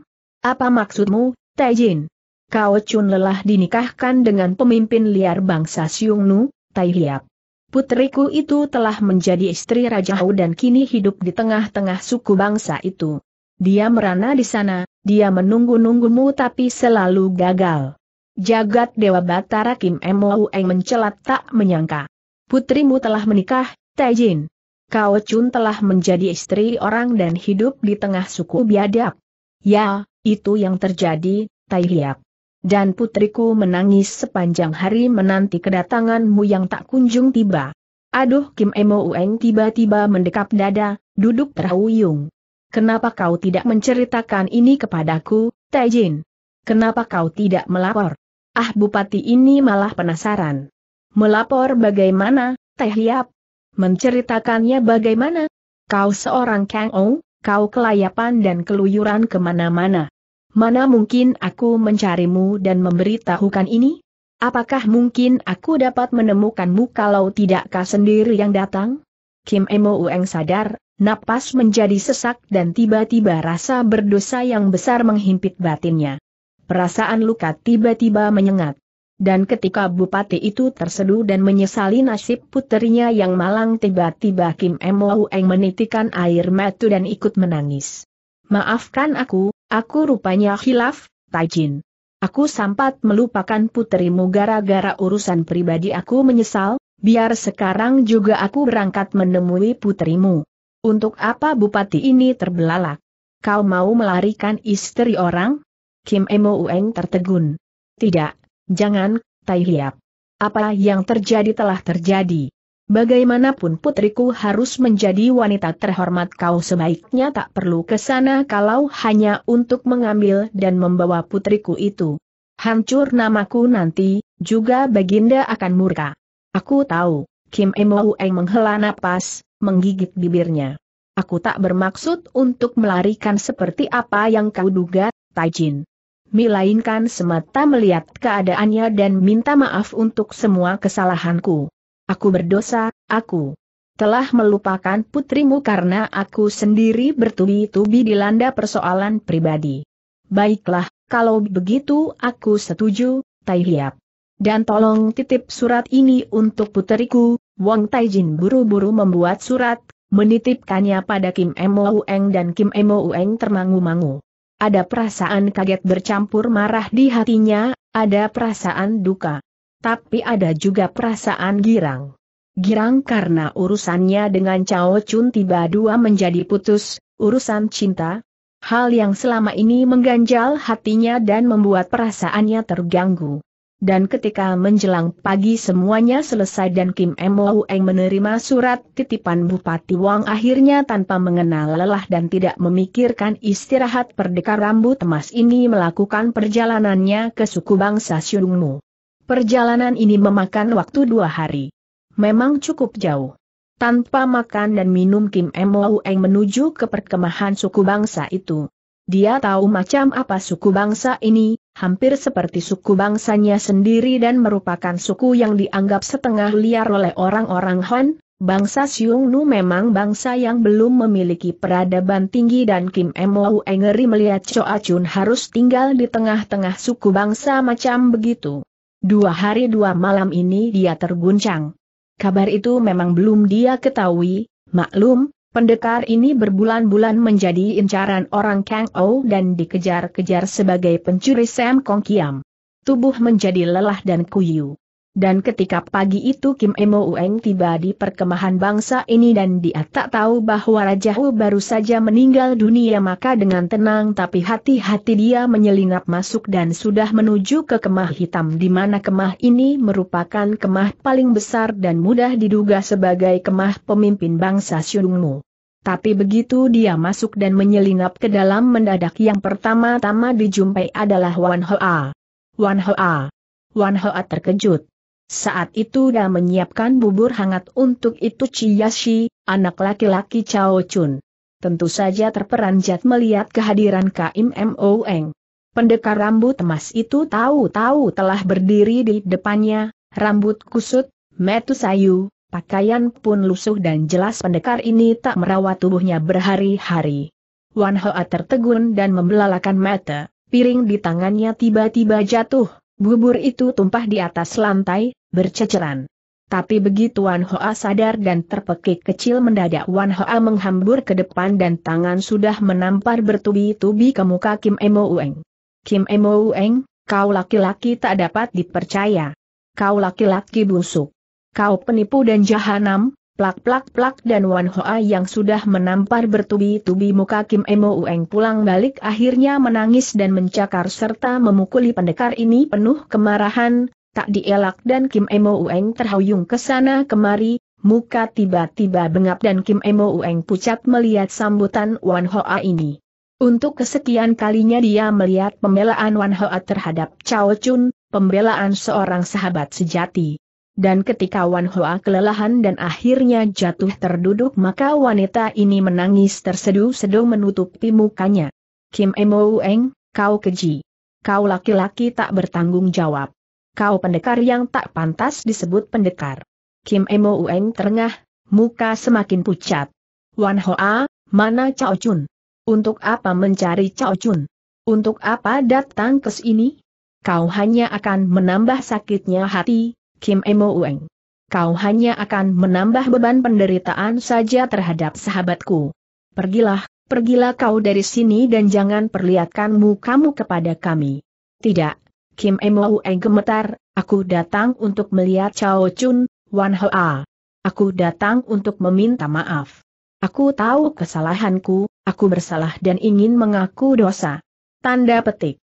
Apa maksudmu, Taijin? Cao Chun lelah dinikahkan dengan pemimpin liar bangsa Xiongnu, Tai Hiap. Putriku itu telah menjadi istri Raja Hao dan kini hidup di tengah-tengah suku bangsa itu. Dia merana di sana, dia menunggu-nunggumu tapi selalu gagal. Jagat Dewa Batara, Kim Mo Eng mencelat, tak menyangka. Putrimu telah menikah, Taijin. Cao Chun telah menjadi istri orang dan hidup di tengah suku biadab. Ya, itu yang terjadi, Tai Hiap. Dan putriku menangis sepanjang hari menanti kedatanganmu yang tak kunjung tiba. Aduh, Kim Mo Eng tiba-tiba mendekap dada, duduk terhuyung. Kenapa kau tidak menceritakan ini kepadaku, Taijin? Kenapa kau tidak melapor? Ah, bupati ini malah penasaran. Melapor bagaimana, Tai Hiap? Menceritakannya bagaimana? Kau seorang Kang Ou, kau kelayapan dan keluyuran kemana-mana. Mana mungkin aku mencarimu dan memberitahukan ini? Apakah mungkin aku dapat menemukanmu kalau tidak kau sendiri yang datang? Kim Mo Eng sadar. Napas menjadi sesak dan tiba-tiba rasa berdosa yang besar menghimpit batinnya. Perasaan luka tiba-tiba menyengat. Dan ketika bupati itu terseduh dan menyesali nasib putrinya yang malang, tiba-tiba Kim Mo Eng menitikkan air mata dan ikut menangis. Maafkan aku rupanya khilaf, Taijin. Aku sempat melupakan putrimu gara-gara urusan pribadi. Aku menyesal, biar sekarang juga aku berangkat menemui putrimu. Untuk apa bupati ini terbelalak? Kau mau melarikan istri orang? Kim Mo Eng tertegun. Tidak, jangan, Tai Hiap. Apa yang terjadi telah terjadi. Bagaimanapun putriku harus menjadi wanita terhormat. Kau sebaiknya tak perlu ke sana kalau hanya untuk mengambil dan membawa putriku itu. Hancur namaku nanti, juga baginda akan murka. Aku tahu. Kim Mo Eng menghela napas, menggigit bibirnya. Aku tak bermaksud untuk melarikan seperti apa yang kau duga, Taijin. Melainkan semata melihat keadaannya dan minta maaf untuk semua kesalahanku. Aku berdosa, aku. telah melupakan putrimu karena aku sendiri bertubi-tubi dilanda persoalan pribadi. Baiklah, kalau begitu aku setuju, Tai Hiap. Dan tolong titip surat ini untuk puteriku. Wang Taijin buru-buru membuat surat, menitipkannya pada Kim Moueng, dan Kim Moueng termangu-mangu. Ada perasaan kaget bercampur marah di hatinya, ada perasaan duka. Tapi ada juga perasaan girang. Girang karena urusannya dengan Cao Chun tiba dua menjadi putus, urusan cinta. Hal yang selama ini mengganjal hatinya dan membuat perasaannya terganggu. Dan ketika menjelang pagi semuanya selesai dan Kim Moueng menerima surat titipan Bupati Wang, akhirnya tanpa mengenal lelah dan tidak memikirkan istirahat, Pendekar Rambut Emas ini melakukan perjalanannya ke suku bangsa Xiongnu. Perjalanan ini memakan waktu 2 hari. Memang cukup jauh. Tanpa makan dan minum Kim Moueng menuju ke perkemahan suku bangsa itu. Dia tahu macam apa suku bangsa ini, hampir seperti suku bangsanya sendiri dan merupakan suku yang dianggap setengah liar oleh orang-orang Han. Bangsa Xiongnu memang bangsa yang belum memiliki peradaban tinggi, dan Kim Moueng ngeri melihat Choa Chun harus tinggal di tengah-tengah suku bangsa macam begitu. 2 hari 2 malam ini dia terguncang. Kabar itu memang belum dia ketahui, maklum, pendekar ini berbulan-bulan menjadi incaran orang Kang Ou dan dikejar-kejar sebagai pencuri Sam Kong Kiam. Tubuh menjadi lelah dan kuyu. Dan ketika pagi itu Kim Moueng tiba di perkemahan bangsa ini dan dia tak tahu bahwa Raja Wu baru saja meninggal dunia, maka dengan tenang tapi hati-hati dia menyelinap masuk dan sudah menuju ke kemah hitam, di mana kemah ini merupakan kemah paling besar dan mudah diduga sebagai kemah pemimpin bangsa Xiongnu. Tapi begitu dia masuk dan menyelinap ke dalam, mendadak yang pertama-tama dijumpai adalah Wan Hoa. Wan Hoa. Wan Hoa terkejut. Saat itu dia menyiapkan bubur hangat untuk itu Ciyashi, anak laki-laki Cao Chun. Tentu saja terperanjat melihat kehadiran Kim Moueng. Pendekar rambut emas itu tahu-tahu telah berdiri di depannya, rambut kusut, mata sayu, pakaian pun lusuh dan jelas pendekar ini tak merawat tubuhnya berhari-hari. Wan Hoa tertegun dan membelalakan mata, piring di tangannya tiba-tiba jatuh. Bubur itu tumpah di atas lantai, berceceran. Tapi begitu Wan Hoa sadar dan terpekik kecil, mendadak Wan Hoa menghambur ke depan dan tangan sudah menampar bertubi-tubi ke muka Kim Moueng. Kim Moueng, kau laki-laki tak dapat dipercaya. Kau laki-laki busuk. Kau penipu dan jahanam, plak-plak-plak, dan Wan Hoa yang sudah menampar bertubi-tubi muka Kim Moueng pulang balik akhirnya menangis dan mencakar serta memukuli pendekar ini penuh kemarahan, tak dielak, dan Kim Moueng terhuyung ke sana kemari, muka tiba-tiba bengap dan Kim Moueng pucat melihat sambutan Wan Hoa ini. Untuk kesekian kalinya dia melihat pembelaan Wan Hoa terhadap Cao Chun, pembelaan seorang sahabat sejati. Dan ketika Wan Hoa kelelahan dan akhirnya jatuh terduduk, maka wanita ini menangis terseduh-seduh menutupi mukanya. Kim Moueng, kau keji. Kau laki-laki tak bertanggung jawab. Kau pendekar yang tak pantas disebut pendekar. Kim Moueng terengah, muka semakin pucat. Wan Hoa, mana Cao Chun? Untuk apa mencari Cao Chun? Untuk apa datang ke sini? Kau hanya akan menambah sakitnya hati Kim Moueng. Kau hanya akan menambah beban penderitaan saja terhadap sahabatku. Pergilah, pergilah kau dari sini dan jangan perlihatkan mukamu kepada kami. Tidak, Kim Moueng gemetar, aku datang untuk melihat Cao Chun, Wan Hoa. Aku datang untuk meminta maaf. Aku tahu kesalahanku, aku bersalah dan ingin mengaku dosa. Tanda petik.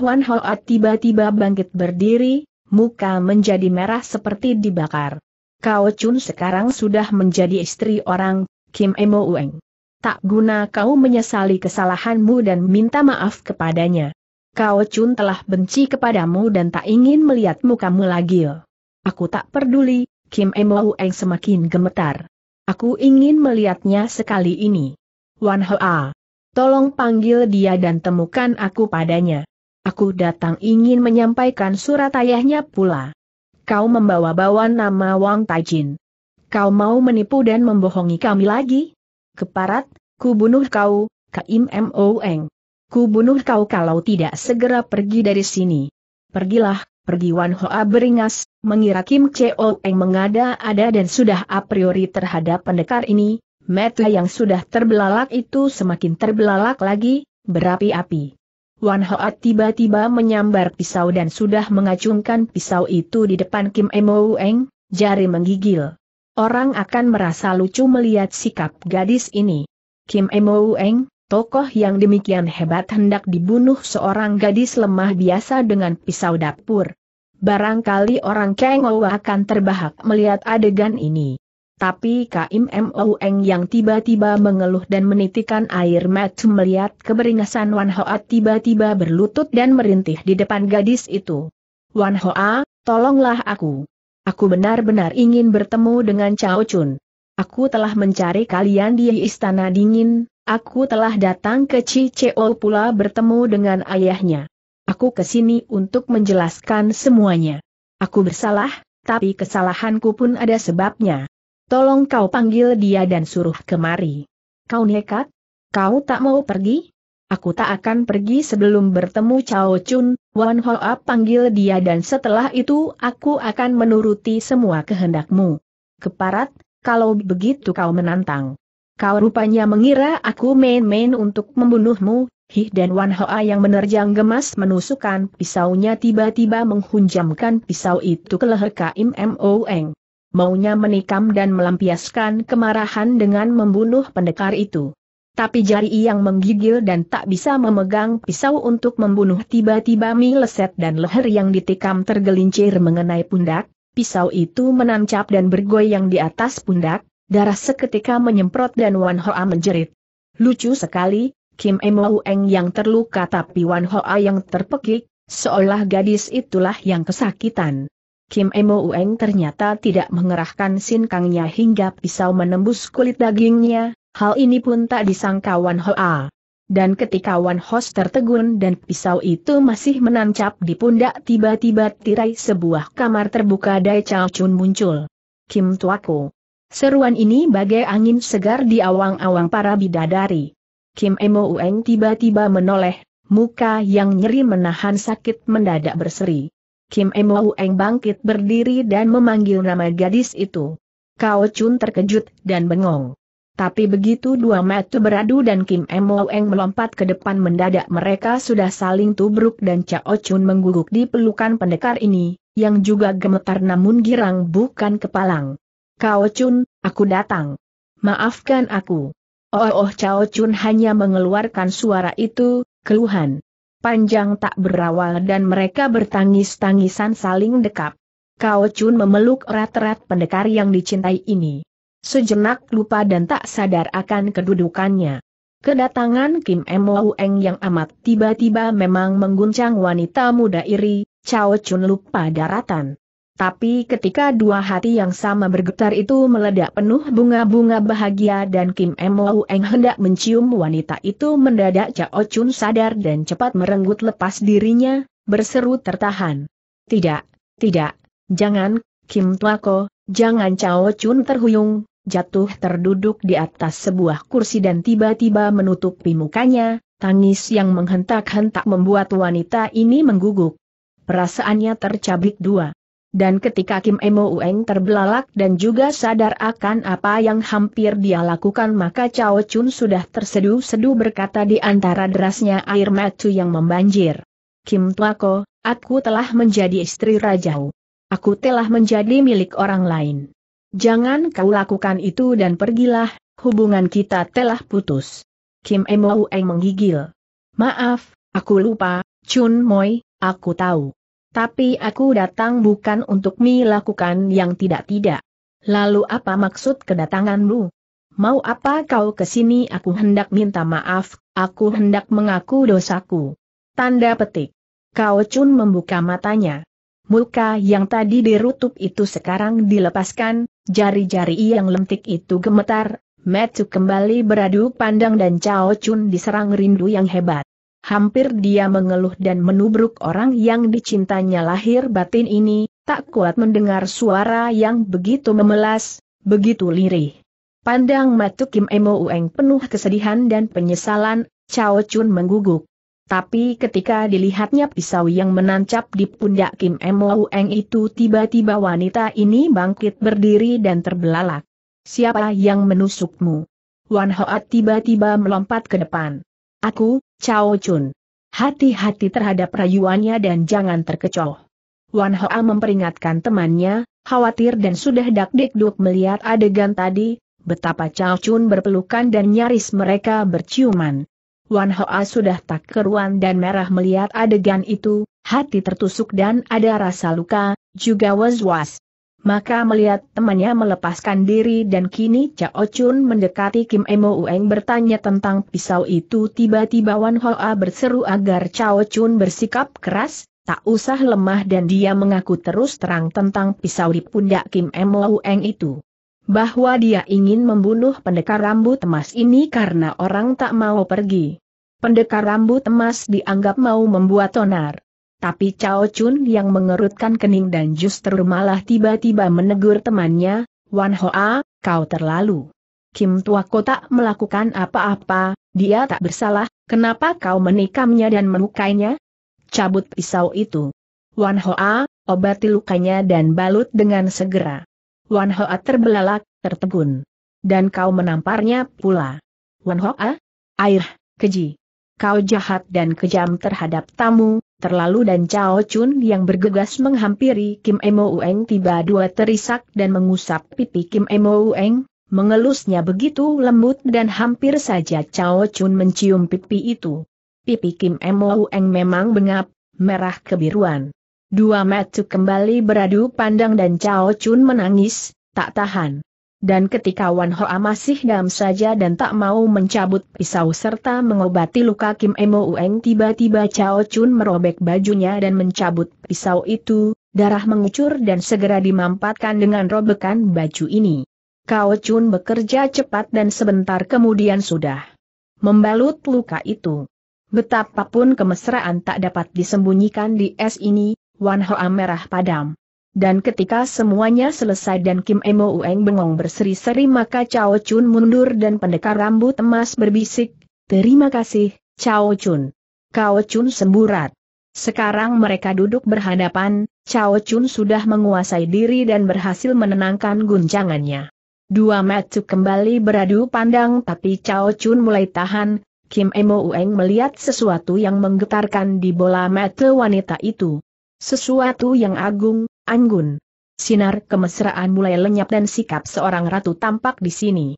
Wan Hoa tiba-tiba bangkit berdiri, muka menjadi merah seperti dibakar. Cao Chun sekarang sudah menjadi istri orang, Kim Moueng. Tak guna kau menyesali kesalahanmu dan minta maaf kepadanya. Cao Chun telah benci kepadamu dan tak ingin melihat mukamu lagi. Aku tak peduli, Kim Moueng semakin gemetar. Aku ingin melihatnya sekali ini. Wan Hoa, tolong panggil dia dan temukan aku padanya. Aku datang ingin menyampaikan surat ayahnya pula. Kau membawa-bawa nama Wang Taijin. Kau mau menipu dan membohongi kami lagi? Keparat, ku bunuh kau, Kim Moeng. Ku bunuh kau kalau tidak segera pergi dari sini. Pergilah, pergi. Wan Hoa beringas, mengira Kim Moeng mengada-ada dan sudah a priori terhadap pendekar ini. Mata yang sudah terbelalak itu semakin terbelalak lagi, berapi-api. Wan Hoa tiba-tiba menyambar pisau dan sudah mengacungkan pisau itu di depan Kim Moeng, jari menggigil. Orang akan merasa lucu melihat sikap gadis ini. Kim Moeng, tokoh yang demikian hebat hendak dibunuh seorang gadis lemah biasa dengan pisau dapur. Barangkali orang Kengou akan terbahak melihat adegan ini. Tapi Kim Moeng yang tiba-tiba mengeluh dan menitikan air mata melihat keberingasan Wan Hoa tiba-tiba berlutut dan merintih di depan gadis itu. Wan Hoa, tolonglah aku. Aku benar-benar ingin bertemu dengan Cao Chun. Aku telah mencari kalian di Istana Dingin, aku telah datang ke Ciceo pula bertemu dengan ayahnya. Aku kesini untuk menjelaskan semuanya. Aku bersalah, tapi kesalahanku pun ada sebabnya. Tolong kau panggil dia dan suruh kemari. Kau nekat? Kau tak mau pergi? Aku tak akan pergi sebelum bertemu Cao Chun. Wan Hoa panggil dia dan setelah itu aku akan menuruti semua kehendakmu. Keparat, kalau begitu kau menantang. Kau rupanya mengira aku main-main untuk membunuhmu. Hih, dan Wan Hoa yang menerjang gemas menusukkan pisaunya tiba-tiba menghunjamkan pisau itu ke leher Kim Moeng. Maunya menikam dan melampiaskan kemarahan dengan membunuh pendekar itu. Tapi jari yang menggigil dan tak bisa memegang pisau untuk membunuh tiba-tiba meleset dan leher yang ditikam tergelincir mengenai pundak. Pisau itu menancap dan bergoyang di atas pundak, darah seketika menyemprot dan Wan Hoa menjerit. Lucu sekali, Kim Moeng yang terluka tapi Wan Hoa yang terpekik, seolah gadis itulah yang kesakitan. Kim Moeng ternyata tidak mengerahkan sinkangnya hingga pisau menembus kulit dagingnya. Hal ini pun tak disangka Wan Hoa. Dan ketika Wan Hoa tertegun dan pisau itu masih menancap di pundak, tiba-tiba tirai sebuah kamar terbuka dari Cao Chun muncul. Kim Tuaku. Seruan ini bagai angin segar di awang-awang para bidadari. Kim Moeng tiba-tiba menoleh, muka yang nyeri menahan sakit mendadak berseri. Kim Moeng bangkit berdiri dan memanggil nama gadis itu. Cao Chun terkejut dan bengong. Tapi begitu dua mata beradu dan Kim Moeng melompat ke depan mendadak mereka sudah saling tubruk dan Cao Chun mengguguk di pelukan pendekar ini, yang juga gemetar namun girang bukan kepalang. Cao Chun, aku datang. Maafkan aku. Oh, Cao Chun hanya mengeluarkan suara itu, keluhan panjang tak berawal dan mereka bertangis-tangisan saling dekap. Cao Chun memeluk erat-erat pendekar yang dicintai ini. Sejenak lupa dan tak sadar akan kedudukannya. Kedatangan Kim Moeng yang amat tiba-tiba memang mengguncang wanita muda iri, Cao Chun lupa daratan. Tapi ketika dua hati yang sama bergetar itu meledak penuh bunga-bunga bahagia dan Kim Moeng hendak mencium wanita itu mendadak Cao Chun sadar dan cepat merenggut lepas dirinya, berseru tertahan. Tidak, tidak, jangan, Kim Tuako, jangan. Cao Chun terhuyung. Jatuh terduduk di atas sebuah kursi dan tiba-tiba menutupi mukanya, tangis yang menghentak-hentak membuat wanita ini mengguguk. Perasaannya tercabik dua. Dan ketika Kim Moeng terbelalak dan juga sadar akan apa yang hampir dia lakukan maka Cao Chun sudah terseduh-seduh berkata di antara derasnya air mata yang membanjir. Kim Tuako, aku telah menjadi istri rajau. Aku telah menjadi milik orang lain. Jangan kau lakukan itu dan pergilah, hubungan kita telah putus. Kim Moeng menggigil. Maaf, aku lupa, Chun Moi, aku tahu. Tapi aku datang bukan untuk melakukan yang tidak-tidak. Lalu apa maksud kedatanganmu? Mau apa kau kesini? Aku hendak minta maaf, aku hendak mengaku dosaku. Tanda petik. Cao Chun membuka matanya. Muka yang tadi dirutup itu sekarang dilepaskan, jari-jari yang lentik itu gemetar, mata kembali beradu pandang dan Cao Chun diserang rindu yang hebat. Hampir dia mengeluh dan menubruk orang yang dicintanya lahir batin ini, tak kuat mendengar suara yang begitu memelas, begitu lirih. Pandang mata Kim Emo Ueng penuh kesedihan dan penyesalan, Cao Chun mengguguk. Tapi ketika dilihatnya pisau yang menancap di pundak Kim Emo Ueng itu, tiba-tiba wanita ini bangkit berdiri dan terbelalak. "Siapa yang menusukmu?" Wan Hoat tiba-tiba melompat ke depan. "Aku, Cao Chun. Hati-hati terhadap rayuannya dan jangan terkecoh." Wan Hoa memperingatkan temannya, khawatir dan sudah dakdikduk melihat adegan tadi, betapa Cao Chun berpelukan dan nyaris mereka berciuman. Wan Hoa sudah tak keruan dan merah melihat adegan itu, hati tertusuk dan ada rasa luka, juga was-was. Maka melihat temannya melepaskan diri dan kini Cao Chun mendekati Kim Emo Ueng bertanya tentang pisau itu, tiba-tiba Wan Hoa berseru agar Cao Chun bersikap keras. Tak usah lemah dan dia mengaku terus terang tentang pisau di pundak Kim Emo Ueng itu. Bahwa dia ingin membunuh pendekar rambut emas ini karena orang tak mau pergi. Pendekar rambut emas dianggap mau membuat onar. Tapi Cao Chun yang mengerutkan kening dan justru malah tiba-tiba menegur temannya, "Wan Hoa, kau terlalu. Kim Tua Kota melakukan apa-apa, dia tak bersalah, kenapa kau menikamnya dan memukainya? Cabut pisau itu. Wan Hoa, obati lukanya dan balut dengan segera." Wan Hoa terbelalak, tertegun. "Dan kau menamparnya pula. Wan Hoa? Air, keji. Kau jahat dan kejam terhadap tamu, terlalu." Dan Cao Chun yang bergegas menghampiri Kim Emo Ueng tiba dua terisak dan mengusap pipi Kim Emo Ueng, mengelusnya begitu lembut dan hampir saja Cao Chun mencium pipi itu. Pipi Kim Emo Ueng memang bengap, merah kebiruan. Dua mata kembali beradu pandang dan Cao Chun menangis, tak tahan. Dan ketika Wan Hoa masih diam saja dan tak mau mencabut pisau serta mengobati luka Kim Emo Ueng, tiba-tiba Cao Chun merobek bajunya dan mencabut pisau itu, darah mengucur dan segera dimampatkan dengan robekan baju ini. Cao Chun bekerja cepat dan sebentar kemudian sudah membalut luka itu. Betapapun kemesraan tak dapat disembunyikan di es ini, Wan Hoa merah padam. Dan ketika semuanya selesai dan Kim Emo Ueng bengong berseri-seri, maka Cao Chun mundur dan pendekar rambut emas berbisik, "Terima kasih, Cao Chun." Cao Chun semburat. Sekarang mereka duduk berhadapan, Cao Chun sudah menguasai diri dan berhasil menenangkan guncangannya. Dua mata kembali beradu pandang tapi Cao Chun mulai tahan. Kim Emo Ueng melihat sesuatu yang menggetarkan di bola mata wanita itu. Sesuatu yang agung, anggun. Sinar kemesraan mulai lenyap dan sikap seorang ratu tampak di sini.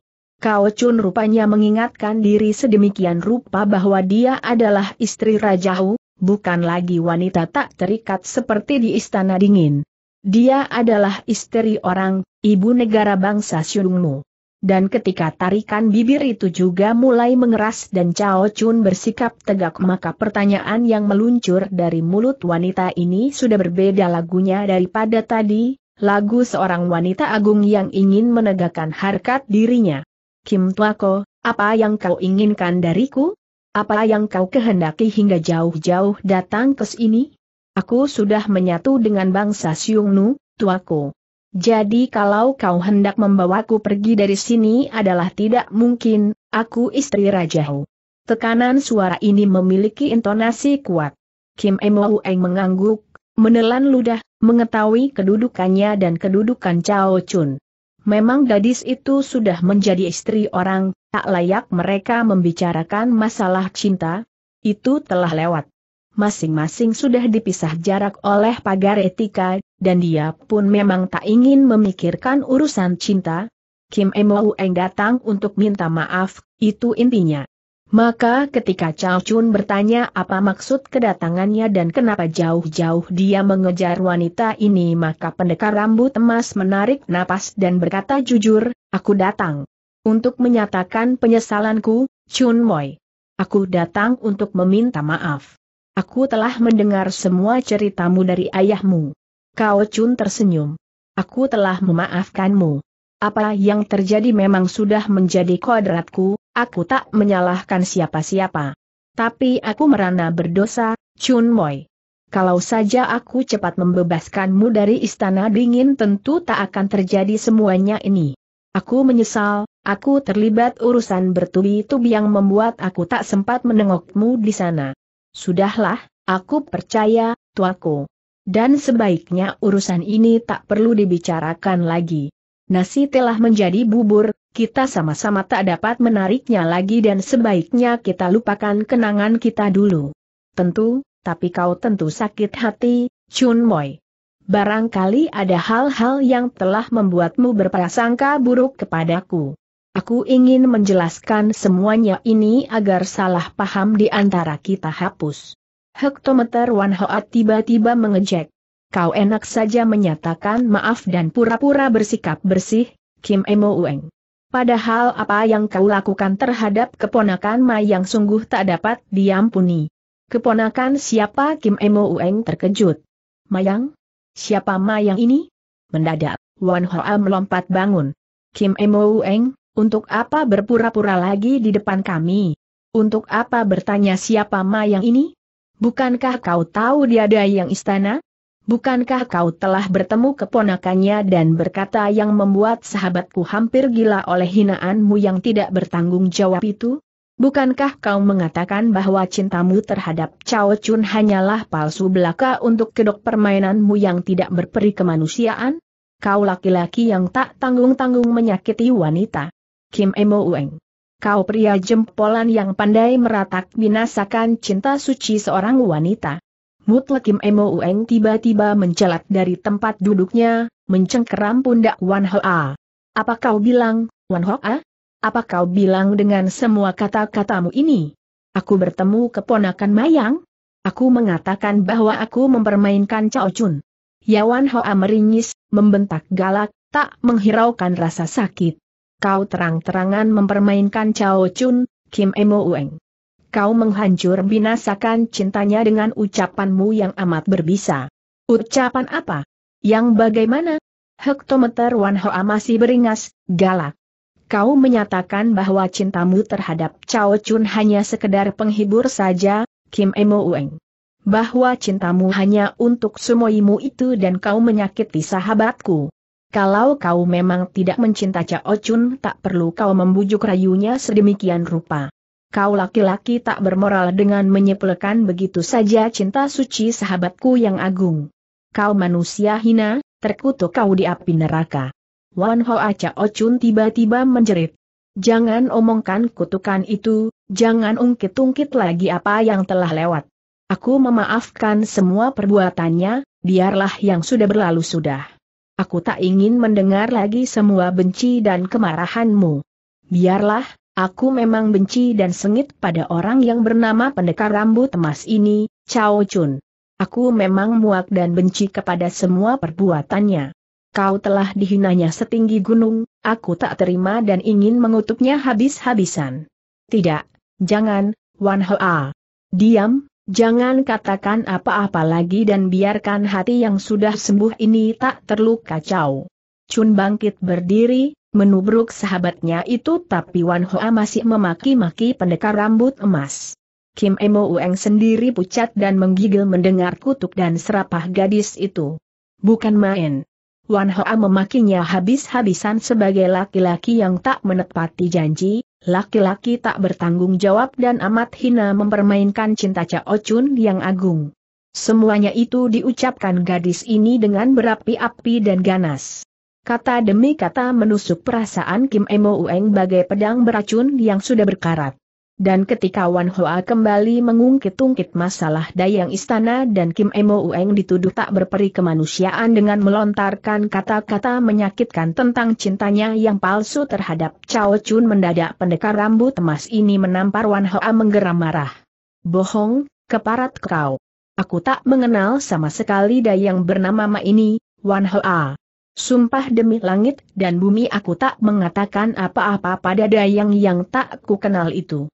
Cao Chun rupanya mengingatkan diri sedemikian rupa bahwa dia adalah istri Raja Hu, bukan lagi wanita tak terikat seperti di istana dingin. Dia adalah istri orang, ibu negara bangsa Xiongnu. Dan ketika tarikan bibir itu juga mulai mengeras dan Cao Chun bersikap tegak, maka pertanyaan yang meluncur dari mulut wanita ini sudah berbeda lagunya daripada tadi, lagu seorang wanita agung yang ingin menegakkan harkat dirinya. "Kim Tuako, apa yang kau inginkan dariku? Apa yang kau kehendaki hingga jauh-jauh datang ke sini? Aku sudah menyatu dengan bangsa Xiongnu, Tuako. Jadi kalau kau hendak membawaku pergi dari sini adalah tidak mungkin, aku istri Raja Hu." Tekanan suara ini memiliki intonasi kuat. Kim Emo Ueng mengangguk, menelan ludah, mengetahui kedudukannya dan kedudukan Cao Chun. Memang gadis itu sudah menjadi istri orang, tak layak mereka membicarakan masalah cinta. Itu telah lewat. Masing-masing sudah dipisah jarak oleh pagar etika, dan dia pun memang tak ingin memikirkan urusan cinta. Kim Emo Ueng datang untuk minta maaf, itu intinya. Maka ketika Cao Chun bertanya apa maksud kedatangannya dan kenapa jauh-jauh dia mengejar wanita ini, maka pendekar rambut emas menarik napas dan berkata jujur, "Aku datang untuk menyatakan penyesalanku, Chun Moi. Aku datang untuk meminta maaf. Aku telah mendengar semua ceritamu dari ayahmu." Cao Chun tersenyum. "Aku telah memaafkanmu. Apa yang terjadi memang sudah menjadi kodratku, aku tak menyalahkan siapa-siapa. Tapi aku merana berdosa, Chun Moi. Kalau saja aku cepat membebaskanmu dari istana dingin tentu tak akan terjadi semuanya ini." Aku menyesal, aku terlibat urusan bertubi-tubi yang membuat aku tak sempat menengokmu di sana. Sudahlah, aku percaya, tuaku. Dan sebaiknya urusan ini tak perlu dibicarakan lagi. Nasi telah menjadi bubur, kita sama-sama tak dapat menariknya lagi dan sebaiknya kita lupakan kenangan kita dulu. Tentu, tapi kau tentu sakit hati, Chun Moi. Barangkali ada hal-hal yang telah membuatmu berprasangka buruk kepadaku. Aku ingin menjelaskan semuanya ini agar salah paham di antara kita hapus. Hektometer Wan Hoat tiba-tiba mengejek. Kau enak saja menyatakan maaf dan pura-pura bersikap bersih, Kim Emo Ueng. Padahal apa yang kau lakukan terhadap keponakan Mai yang sungguh tak dapat diampuni. Keponakan siapa? Kim Emo Ueng terkejut. Mayang? Siapa Mayang ini? Mendadak, Wan Hoa melompat bangun. Kim Emo Ueng, untuk apa berpura-pura lagi di depan kami? Untuk apa bertanya siapa Mayang ini? Bukankah kau tahu dia dayang istana? Bukankah kau telah bertemu keponakannya dan berkata yang membuat sahabatku hampir gila oleh hinaanmu yang tidak bertanggung jawab itu? Bukankah kau mengatakan bahwa cintamu terhadap Cao Chun hanyalah palsu belaka untuk kedok permainanmu yang tidak berperi kemanusiaan? Kau laki-laki yang tak tanggung-tanggung menyakiti wanita. Kim Emo Ueng. Kau pria jempolan yang pandai meratak binasakan cinta suci seorang wanita. Mutlak Kim Emo Ueng tiba-tiba mencelat dari tempat duduknya, mencengkeram pundak Wan Hoa. Apa kau bilang, Wan Hoa? Apa kau bilang dengan semua kata-katamu ini? Aku bertemu keponakan Mayang? Aku mengatakan bahwa aku mempermainkan Cao Chun. Yawan Hoa meringis, membentak galak, tak menghiraukan rasa sakit. Kau terang-terangan mempermainkan Cao Chun, Kim Emo Ueng. Kau menghancur binasakan cintanya dengan ucapanmu yang amat berbisa. Ucapan apa? Yang bagaimana? Hektometer Wan Hoa masih beringas, galak. Kau menyatakan bahwa cintamu terhadap Cao Chun hanya sekedar penghibur saja, Kim Emo Ueng. Bahwa cintamu hanya untuk semuimu itu dan kau menyakiti sahabatku. Kalau kau memang tidak mencinta Cao Chun, tak perlu kau membujuk rayunya sedemikian rupa. Kau laki-laki tak bermoral dengan menyepelekan begitu saja cinta suci sahabatku yang agung. Kau manusia hina, terkutuk kau di api neraka. Wan Hoa Cao Chun tiba-tiba menjerit. Jangan omongkan kutukan itu, jangan ungkit-ungkit lagi apa yang telah lewat. Aku memaafkan semua perbuatannya, biarlah yang sudah berlalu sudah. Aku tak ingin mendengar lagi semua benci dan kemarahanmu. Biarlah, aku memang benci dan sengit pada orang yang bernama pendekar rambut emas ini, Cao Chun. Aku memang muak dan benci kepada semua perbuatannya. Kau telah dihinanya setinggi gunung, aku tak terima dan ingin mengutuknya habis-habisan. Tidak, jangan, Wan Hoa. Diam, jangan katakan apa-apa lagi dan biarkan hati yang sudah sembuh ini tak terluka. Cao Chun bangkit berdiri, menubruk sahabatnya itu, tapi Wan Hoa masih memaki-maki pendekar rambut emas. Kim Emo Ueng sendiri pucat dan menggigil mendengar kutuk dan serapah gadis itu. Bukan main. Wan Hoa memakinya habis-habisan sebagai laki-laki yang tak menepati janji, laki-laki tak bertanggung jawab dan amat hina mempermainkan cinta Cao Chun yang agung. Semuanya itu diucapkan gadis ini dengan berapi-api dan ganas. Kata demi kata menusuk perasaan Kim Emo Ueng bagai pedang beracun yang sudah berkarat. Dan ketika Wan Hoa kembali mengungkit-ungkit masalah dayang istana dan Kim Emo Ueng dituduh tak berperi kemanusiaan dengan melontarkan kata-kata menyakitkan tentang cintanya yang palsu terhadap Cao Chun, mendadak pendekar rambut emas ini menampar Wan Hoa menggeram marah. Bohong, keparat kau. Aku tak mengenal sama sekali dayang bernama Ma ini, Wan Hoa. Sumpah demi langit dan bumi aku tak mengatakan apa-apa pada dayang yang tak kukenal itu.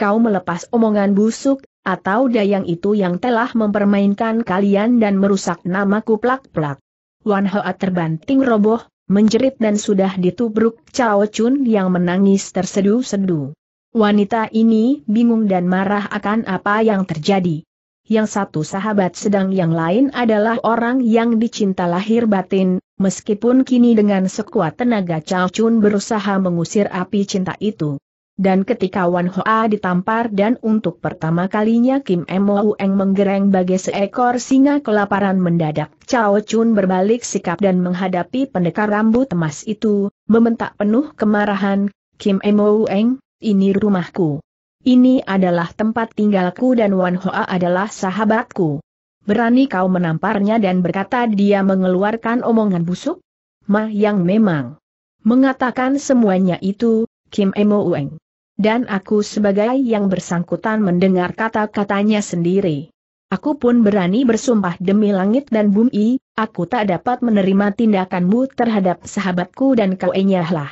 Kau melepas omongan busuk, atau dayang itu yang telah mempermainkan kalian dan merusak namaku plak-plak. Wan Hoa terbanting roboh, menjerit dan sudah ditubruk Cao Chun yang menangis tersedu-sedu. Wanita ini bingung dan marah akan apa yang terjadi. yang satu sahabat sedang yang lain adalah orang yang dicinta lahir batin, meskipun kini dengan sekuat tenaga Cao Chun berusaha mengusir api cinta itu. Dan ketika Wan Hoa ditampar dan untuk pertama kalinya Kim Mo Eng menggereng bagai seekor singa kelaparan mendadak, Cao Chun berbalik sikap dan menghadapi pendekar rambut emas itu, membentak penuh kemarahan, "Kim Mo Eng, ini rumahku. Ini adalah tempat tinggalku dan Wan Hoa adalah sahabatku. Berani kau menamparnya dan berkata dia mengeluarkan omongan busuk?" Ma yang memang mengatakan semuanya itu, Kim Mo Eng. Dan aku sebagai yang bersangkutan mendengar kata-katanya sendiri. Aku pun berani bersumpah demi langit dan bumi, aku tak dapat menerima tindakanmu terhadap sahabatku dan kau enyahlah.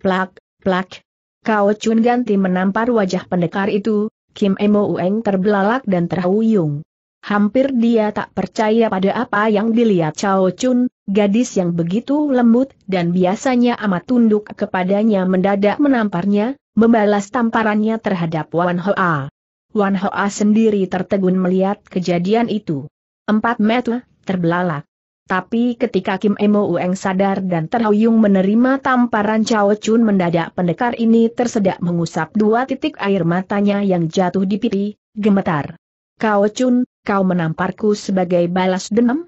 Plak, plak. Cao Chun ganti menampar wajah pendekar itu, Kim Mo Eng terbelalak dan terhuyung. Hampir dia tak percaya pada apa yang dilihat Cao Chun, gadis yang begitu lembut dan biasanya amat tunduk kepadanya mendadak menamparnya, membalas tamparannya terhadap Wan Hoa. Wan Hoa sendiri tertegun melihat kejadian itu. Empat mata terbelalak. Tapi ketika Kim Mo Eng sadar dan terhuyung menerima tamparan Cao Chun mendadak pendekar ini tersedak mengusap 2 titik air matanya yang jatuh di pipi, gemetar. "Cao Chun, kau menamparku sebagai balas dendam?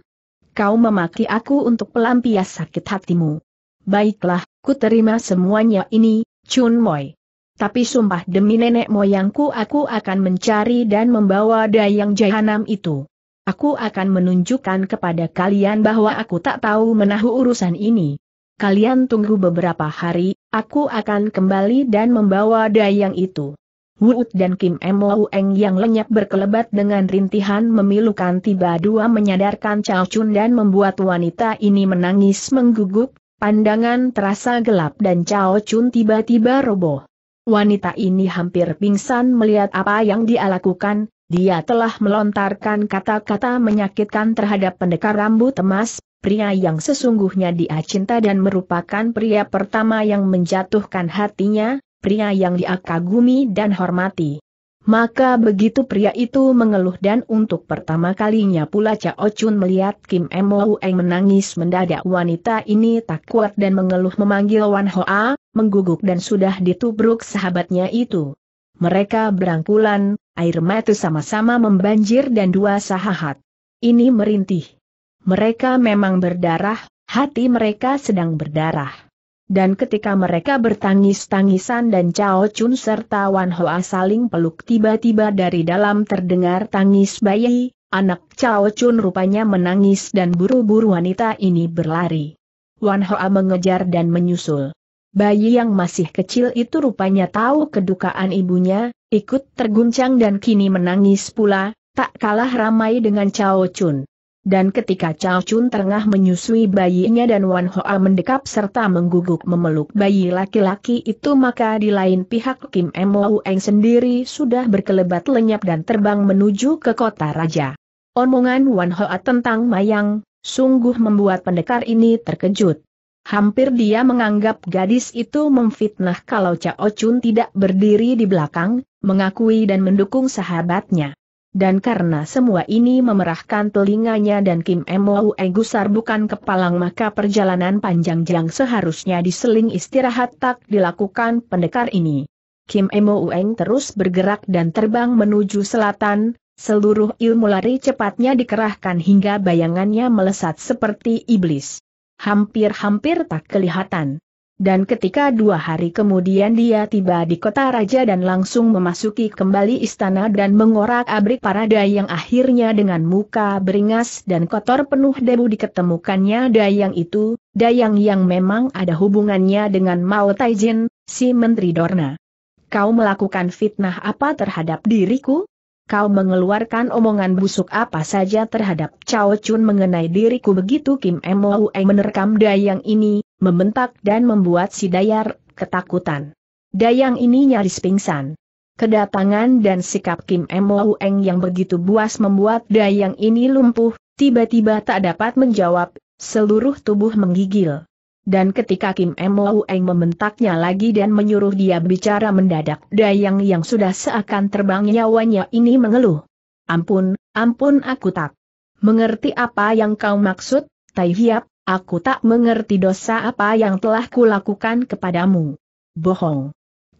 Kau memaki aku untuk pelampias sakit hatimu. Baiklah, ku terima semuanya ini, Chun Moi. Tapi sumpah demi nenek moyangku aku akan mencari dan membawa dayang jahanam itu. Aku akan menunjukkan kepada kalian bahwa aku tak tahu menahu urusan ini. Kalian tunggu beberapa hari, aku akan kembali dan membawa dayang itu." Wuut dan Kim Mo Eng yang lenyap berkelebat dengan rintihan memilukan tiba-tiba menyadarkan Cao Chun dan membuat wanita ini menangis mengguguk, pandangan terasa gelap dan Cao Chun tiba-tiba roboh. Wanita ini hampir pingsan melihat apa yang dia lakukan. Dia telah melontarkan kata-kata menyakitkan terhadap pendekar rambut emas, pria yang sesungguhnya dia cinta dan merupakan pria pertama yang menjatuhkan hatinya, pria yang dia kagumi dan hormati. Maka begitu pria itu mengeluh dan untuk pertama kalinya pula Cao Chun melihat Kim Mo Eng menangis mendadak wanita ini tak kuat dan mengeluh memanggil Wan Hoa, mengguguk dan sudah ditubruk sahabatnya itu. Mereka berangkulan, air mata sama-sama membanjir dan 2 sahabat. Ini merintih. Mereka memang berdarah, hati mereka sedang berdarah. Dan ketika mereka bertangis-tangisan dan Cao Chun serta Wan Hoa saling peluk tiba-tiba dari dalam terdengar tangis bayi, anak Cao Chun rupanya menangis dan buru-buru wanita ini berlari. Wan Hoa mengejar dan menyusul. Bayi yang masih kecil itu rupanya tahu kedukaan ibunya, ikut terguncang dan kini menangis pula, tak kalah ramai dengan Cao Chun. Dan ketika Cao Chun tengah menyusui bayinya dan Wan Hoa mendekap serta mengguguk memeluk bayi laki-laki itu maka di lain pihak Kim Mo Eng sendiri sudah berkelebat lenyap dan terbang menuju ke kota raja. Omongan Wan Hoa tentang Mayang, sungguh membuat pendekar ini terkejut. Hampir dia menganggap gadis itu memfitnah kalau Cao Chun tidak berdiri di belakang, mengakui dan mendukung sahabatnya. Dan karena semua ini memerahkan telinganya dan Kim Mo Eng gusar bukan kepalang maka perjalanan panjang yang seharusnya diseling istirahat tak dilakukan pendekar ini. Kim Mo Eng terus bergerak dan terbang menuju selatan, seluruh ilmu lari cepatnya dikerahkan hingga bayangannya melesat seperti iblis. Hampir-hampir tak kelihatan. Dan ketika 2 hari kemudian dia tiba di kota raja dan langsung memasuki kembali istana dan mengorak-abrik para dayang akhirnya dengan muka beringas dan kotor penuh debu diketemukannya dayang itu, dayang yang memang ada hubungannya dengan Mao Taijin, si Menteri Dorna. "Kau melakukan fitnah apa terhadap diriku? Kau mengeluarkan omongan busuk apa saja terhadap Cao Chun mengenai diriku?" Begitu Kim Mo Eng menerkam dayang ini, membentak dan membuat si dayar ketakutan. Dayang ini nyaris pingsan. Kedatangan dan sikap Kim Mo Eng yang begitu buas membuat dayang ini lumpuh, tiba-tiba tak dapat menjawab, seluruh tubuh menggigil. Dan ketika Kim Mo Eng membentaknya lagi dan menyuruh dia bicara mendadak dayang yang sudah seakan terbang nyawanya ini mengeluh. "Ampun, Ampun, aku tak mengerti apa yang kau maksud, Tai Hiap, aku tak mengerti dosa apa yang telah kulakukan kepadamu. Bohong.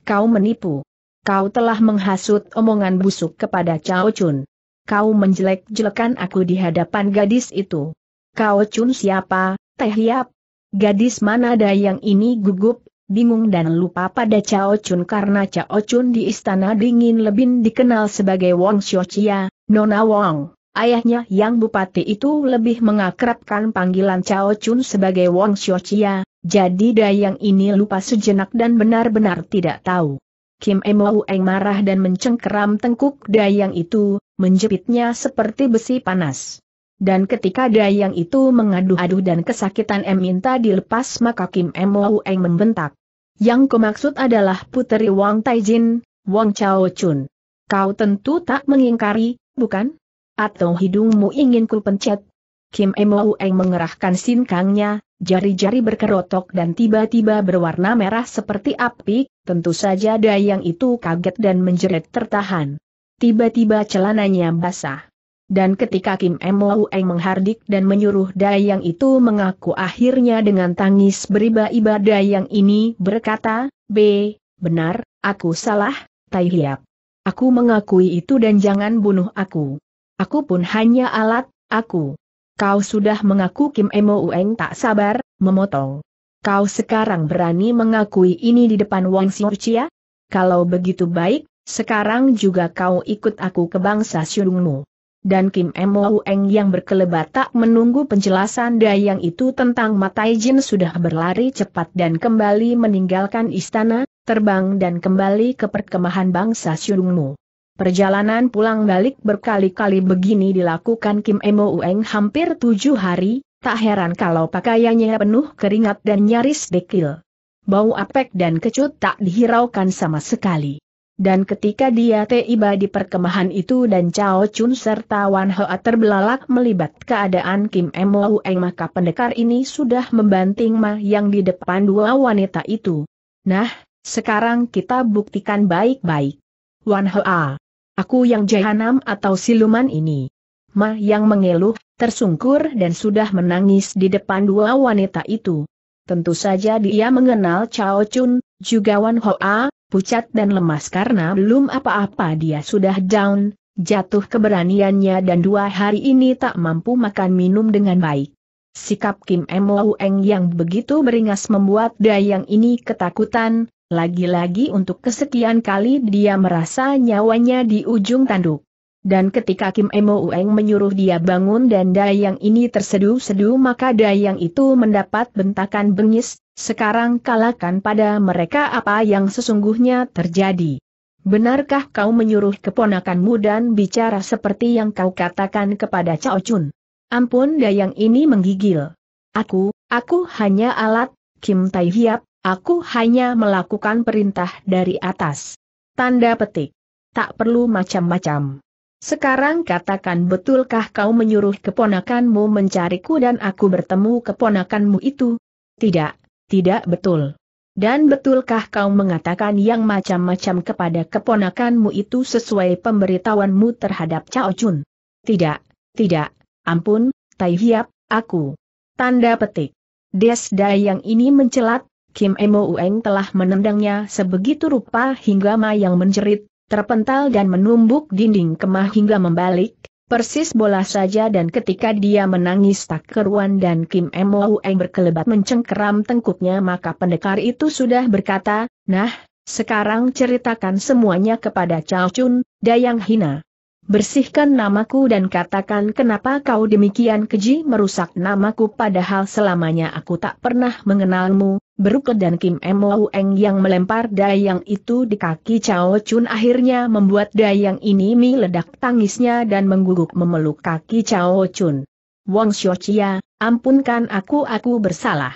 Kau menipu. Kau telah menghasut omongan busuk kepada Cao Chun. Kau menjelek-jelekan aku di hadapan gadis itu. Cao Chun siapa, Tai Hiap? Gadis mana ada yang ini gugup, bingung dan lupa pada Cao Chun karena Cao Chun di istana dingin lebih dikenal sebagai Wong Xiaochia, Nona Wong. Ayahnya yang bupati itu lebih mengakrabkan panggilan Cao Chun sebagai Wong Xiaochia, jadi Dayang ini lupa sejenak dan benar-benar tidak tahu. Kim Emou Eng marah dan mencengkeram tengkuk Dayang itu, menjepitnya seperti besi panas. Dan ketika Dayang itu mengadu-adu dan kesakitan minta dilepas, maka Kim Emou Eng membentak. Yang kumaksud adalah puteri Wang Taijin, Wang Cao Chun. Kau tentu tak mengingkari, bukan? Atau hidungmu ingin ku pencet? Kim Emou Eng mengerahkan sinkangnya, jari-jari berkerotok dan tiba-tiba berwarna merah seperti api, tentu saja Dayang itu kaget dan menjerit tertahan. Tiba-tiba celananya basah. Dan ketika Kim Emou Eng menghardik dan menyuruh Dayang itu mengaku, akhirnya dengan tangis beriba-iba Dayang ini berkata, "B, benar, aku salah, Tai Hiap. Aku mengakui itu dan jangan bunuh aku. Aku pun hanya alat, aku." Kau sudah mengaku, Kim Emou Eng tak sabar, memotong. Kau sekarang berani mengakui ini di depan Wang Xiaochia? Kalau begitu baik, sekarang juga kau ikut aku ke bangsa Syurungmu. Dan Kim Emou Eng yang berkelebat tak menunggu penjelasan Dayang itu tentang mata jin sudah berlari cepat dan kembali meninggalkan istana, terbang dan kembali ke perkemahan bangsa Syurungmu. Perjalanan pulang balik berkali-kali begini dilakukan Kim Emou Eng hampir 7 hari, tak heran kalau pakaiannya penuh keringat dan nyaris dekil. Bau apek dan kecut tak dihiraukan sama sekali. Dan ketika dia tiba di perkemahan itu dan Cao Chun serta Wan Hoa terbelalak melibat keadaan Kim Emou Eng, maka pendekar ini sudah membanting Ma yang di depan 2 wanita itu. Nah, sekarang kita buktikan baik-baik. Wan Hoa, aku yang jahanam atau siluman ini? Ma yang mengeluh, tersungkur dan sudah menangis di depan 2 wanita itu. Tentu saja dia mengenal Cao Chun, juga Wan Hoa, pucat dan lemas karena belum apa-apa dia sudah down, jatuh keberaniannya dan 2 hari ini tak mampu makan minum dengan baik. Sikap Kim Emou Eng yang begitu beringas membuat Dayang ini ketakutan. Lagi-lagi untuk kesekian kali dia merasa nyawanya di ujung tanduk. Dan ketika Kim Emou Eng menyuruh dia bangun dan Dayang ini terseduh-seduh, maka Dayang itu mendapat bentakan bengis, "Sekarang kalakan pada mereka apa yang sesungguhnya terjadi. Benarkah kau menyuruh keponakanmu dan bicara seperti yang kau katakan kepada Cao Chun?" Ampun, Dayang ini menggigil. Aku hanya alat, Kim Tai Hiap. Aku hanya melakukan perintah dari atas. Tanda petik. Tak perlu macam-macam. Sekarang katakan, betulkah kau menyuruh keponakanmu mencariku dan aku bertemu keponakanmu itu? Tidak, tidak betul. Dan betulkah kau mengatakan yang macam-macam kepada keponakanmu itu sesuai pemberitahuanmu terhadap Cao Chun? Tidak, tidak. Ampun, Tai Hiap, aku. Tanda petik. Desda yang ini mencelat. Kim Emou Eng telah menendangnya sebegitu rupa hingga Ma yang menjerit, terpental dan menumbuk dinding kemah hingga membalik, persis bola saja, dan ketika dia menangis tak keruan dan Kim Emou Eng berkelebat mencengkeram tengkuknya, maka pendekar itu sudah berkata, "Nah, sekarang ceritakan semuanya kepada Cao Chun, Dayang hina. Bersihkan namaku dan katakan kenapa kau demikian keji merusak namaku padahal selamanya aku tak pernah mengenalmu." Beruk dan Kim Emou Eng yang melempar Dayang itu di kaki Cao Chun akhirnya membuat Dayang ini meledak tangisnya dan mengguguk memeluk kaki Cao Chun. "Wang Xiaochia, ampunkan aku bersalah.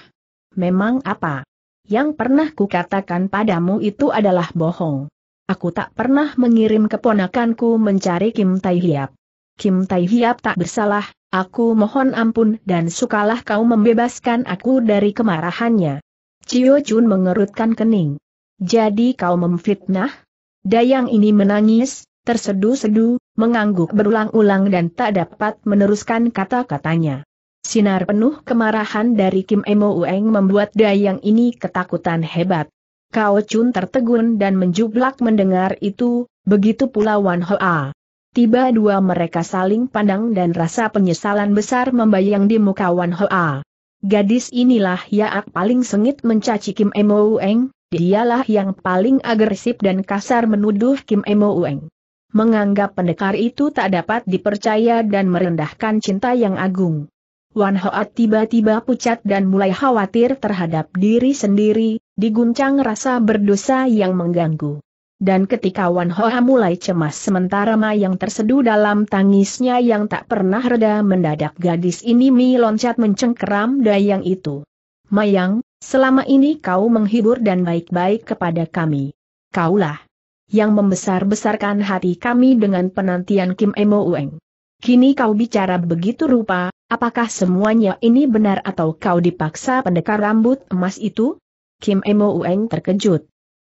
Memang apa yang pernah kukatakan padamu itu adalah bohong. Aku tak pernah mengirim keponakanku mencari Kim Tai Hiap. Kim Tai Hiap tak bersalah, aku mohon ampun dan sukalah kau membebaskan aku dari kemarahannya." Cao Chun mengerutkan kening. "Jadi kau memfitnah?" Dayang ini menangis, tersedu-sedu, mengangguk berulang-ulang dan tak dapat meneruskan kata-katanya. Sinar penuh kemarahan dari Kim Emo Ueng membuat Dayang ini ketakutan hebat. Kao Chun tertegun dan menjublak mendengar itu, begitu pula Wan Hoa. Tiba dua mereka saling pandang dan rasa penyesalan besar membayang di muka Wan Hoa. Gadis inilah yang paling sengit mencaci Kim Emo Ueng, dialah yang paling agresif dan kasar menuduh Kim Emo Ueng. Menganggap pendekar itu tak dapat dipercaya dan merendahkan cinta yang agung. Wan Hoa tiba-tiba pucat dan mulai khawatir terhadap diri sendiri, diguncang rasa berdosa yang mengganggu. Dan ketika Wan Hoa mulai cemas sementara yang tersedu dalam tangisnya yang tak pernah reda, mendadak gadis ini meloncat mencengkeram Dayang itu. "Mayang, selama ini kau menghibur dan baik-baik kepada kami. Kaulah yang membesar-besarkan hati kami dengan penantian Kim Emo Ueng. Kini kau bicara begitu rupa, apakah semuanya ini benar atau kau dipaksa pendekar rambut emas itu?" Kim Emo Ueng terkejut.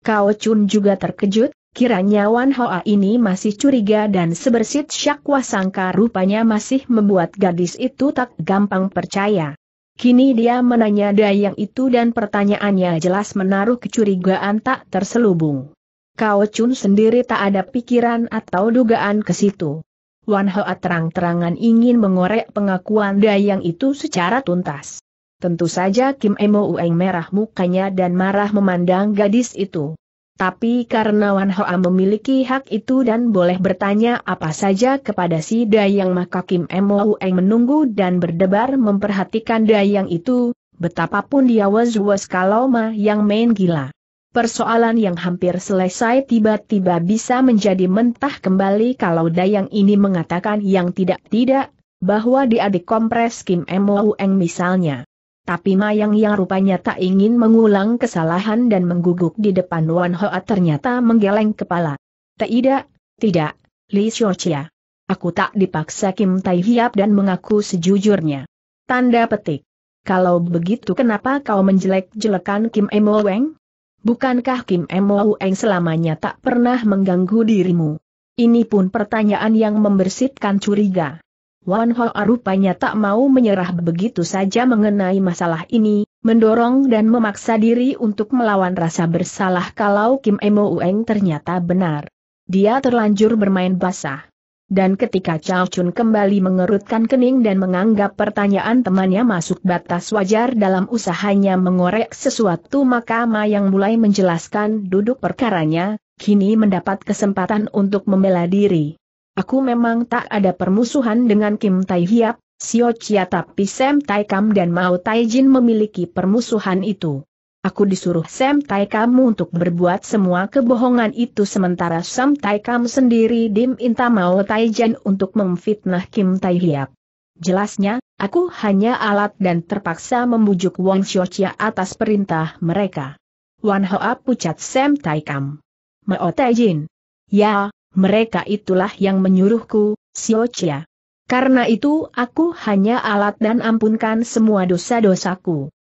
Kao Chun juga terkejut, kiranya Wan Hoa ini masih curiga dan sebersit syakwa sangka rupanya masih membuat gadis itu tak gampang percaya. Kini dia menanya Dayang itu dan pertanyaannya jelas menaruh kecurigaan tak terselubung. Kao Chun sendiri tak ada pikiran atau dugaan ke situ. Wan Hoa terang-terangan ingin mengorek pengakuan Dayang itu secara tuntas. Tentu saja Kim Emo Ueng merah mukanya dan marah memandang gadis itu. Tapi karena Wan Hoa memiliki hak itu dan boleh bertanya apa saja kepada si Dayang, maka Kim Emo Ueng menunggu dan berdebar memperhatikan Dayang itu, betapapun dia was-was kalau yang main gila. Persoalan yang hampir selesai tiba-tiba bisa menjadi mentah kembali kalau Dayang ini mengatakan yang tidak-tidak, bahwa dia dikompres Kim Emo Ueng misalnya. Tapi Mayang yang rupanya tak ingin mengulang kesalahan dan mengguguk di depan Wan Hoa ternyata menggeleng kepala. Tidak, Li Xiaochia. Aku tak dipaksa Kim Tai Hiap dan mengaku sejujurnya. Tanda petik. Kalau begitu kenapa kau menjelek-jelekan Kim Emo Ueng? Bukankah Kim Emo Ueng selamanya tak pernah mengganggu dirimu? Ini pun pertanyaan yang membersihkan curiga. Wan Hoa rupanya tak mau menyerah begitu saja mengenai masalah ini, mendorong dan memaksa diri untuk melawan rasa bersalah kalau Kim Emo Ueng ternyata benar. Dia terlanjur bermain basah. Dan ketika Cao Chun kembali mengerutkan kening dan menganggap pertanyaan temannya masuk batas wajar dalam usahanya mengorek sesuatu, maka Mayang mulai menjelaskan duduk perkaranya, kini mendapat kesempatan untuk membela diri. "Aku memang tak ada permusuhan dengan Kim Tai Hiap, Xiaochia, tapi Sam Tai Kam dan Mao Tai Jin memiliki permusuhan itu. Aku disuruh Sam Tai Kam untuk berbuat semua kebohongan itu, sementara Sam Tai Kam sendiri diminta Mao Tai Jin untuk memfitnah Kim Tai Hiap. Jelasnya, aku hanya alat dan terpaksa membujuk Wang Xiaochia atas perintah mereka." Wan Hoa pucat. "Sam Tai Kam, Mao Tai Jin. Ya, mereka itulah yang menyuruhku, Xiaochia. Karena itu aku hanya alat dan ampunkan semua dosa-dosaku."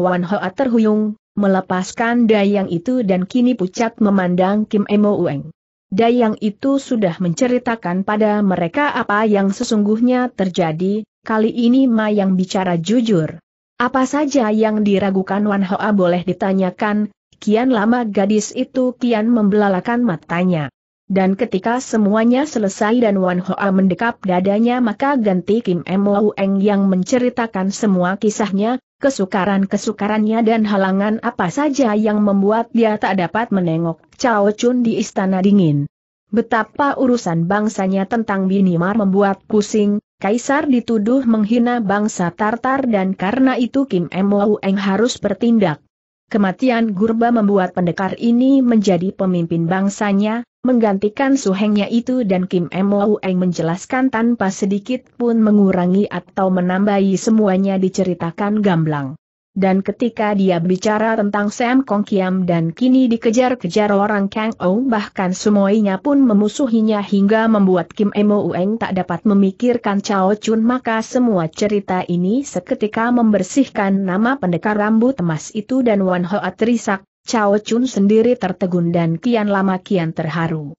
Wan Hoa terhuyung, melepaskan Dayang itu dan kini pucat memandang Kim Emo Ueng. Dayang itu sudah menceritakan pada mereka apa yang sesungguhnya terjadi, kali ini Mayang bicara jujur. Apa saja yang diragukan Wan Hoa boleh ditanyakan, kian lama gadis itu kian membelalakan matanya. Dan ketika semuanya selesai dan Wan Hoa mendekap dadanya, maka ganti Kim Emo Ueng yang menceritakan semua kisahnya, kesukaran-kesukarannya dan halangan apa saja yang membuat dia tak dapat menengok Cao Chun di Istana Dingin. Betapa urusan bangsanya tentang Binimar membuat pusing, Kaisar dituduh menghina bangsa Tartar dan karena itu Kim Emo Ueng harus bertindak. Kematian Gurba membuat pendekar ini menjadi pemimpin bangsanya, menggantikan suhengnya itu, dan Kim Emo Ueng menjelaskan tanpa sedikit pun mengurangi atau menambahi, semuanya diceritakan gamblang. Dan ketika dia bicara tentang Sam Kong Kiam dan kini dikejar-kejar orang Kang Ou, bahkan semuanya pun memusuhinya hingga membuat Kim Emo Ueng tak dapat memikirkan Cao Chun, maka semua cerita ini seketika membersihkan nama pendekar rambut emas itu dan Wan Hoa terisak. Cao Chun sendiri tertegun dan kian lama kian terharu.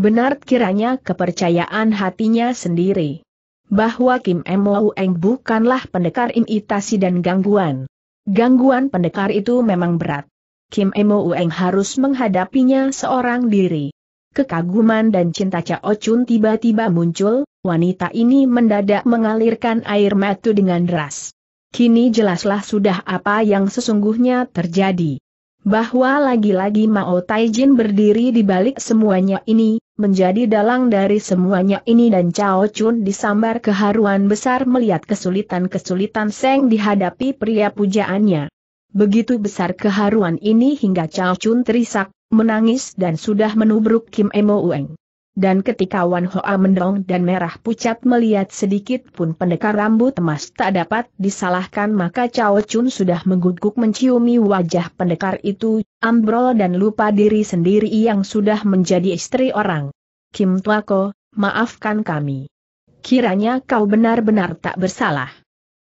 benar kiranya kepercayaan hatinya sendiri bahwa Kim Mo Eng bukanlah pendekar imitasi dan gangguan. Gangguan pendekar itu memang berat. Kim Mo Eng harus menghadapinya seorang diri. Kekaguman dan cinta Cao Chun tiba-tiba muncul, wanita ini mendadak mengalirkan air mata dengan deras. Kini jelaslah sudah apa yang sesungguhnya terjadi. Bahwa lagi-lagi Mao Taijin berdiri di balik semuanya ini, menjadi dalang dari semuanya ini, dan Cao Chun disambar keharuan besar melihat kesulitan-kesulitan Seng dihadapi pria pujaannya. Begitu besar keharuan ini hingga Cao Chun terisak, menangis dan sudah menubruk Kim Mo Eng. Dan ketika Wan Hoa mendong dan merah pucat melihat sedikit pun pendekar rambut emas tak dapat disalahkan, maka Cao Chun sudah mengguguk menciumi wajah pendekar itu, ambrol dan lupa diri sendiri yang sudah menjadi istri orang. Kim Tuako, maafkan kami. Kiranya kau benar-benar tak bersalah.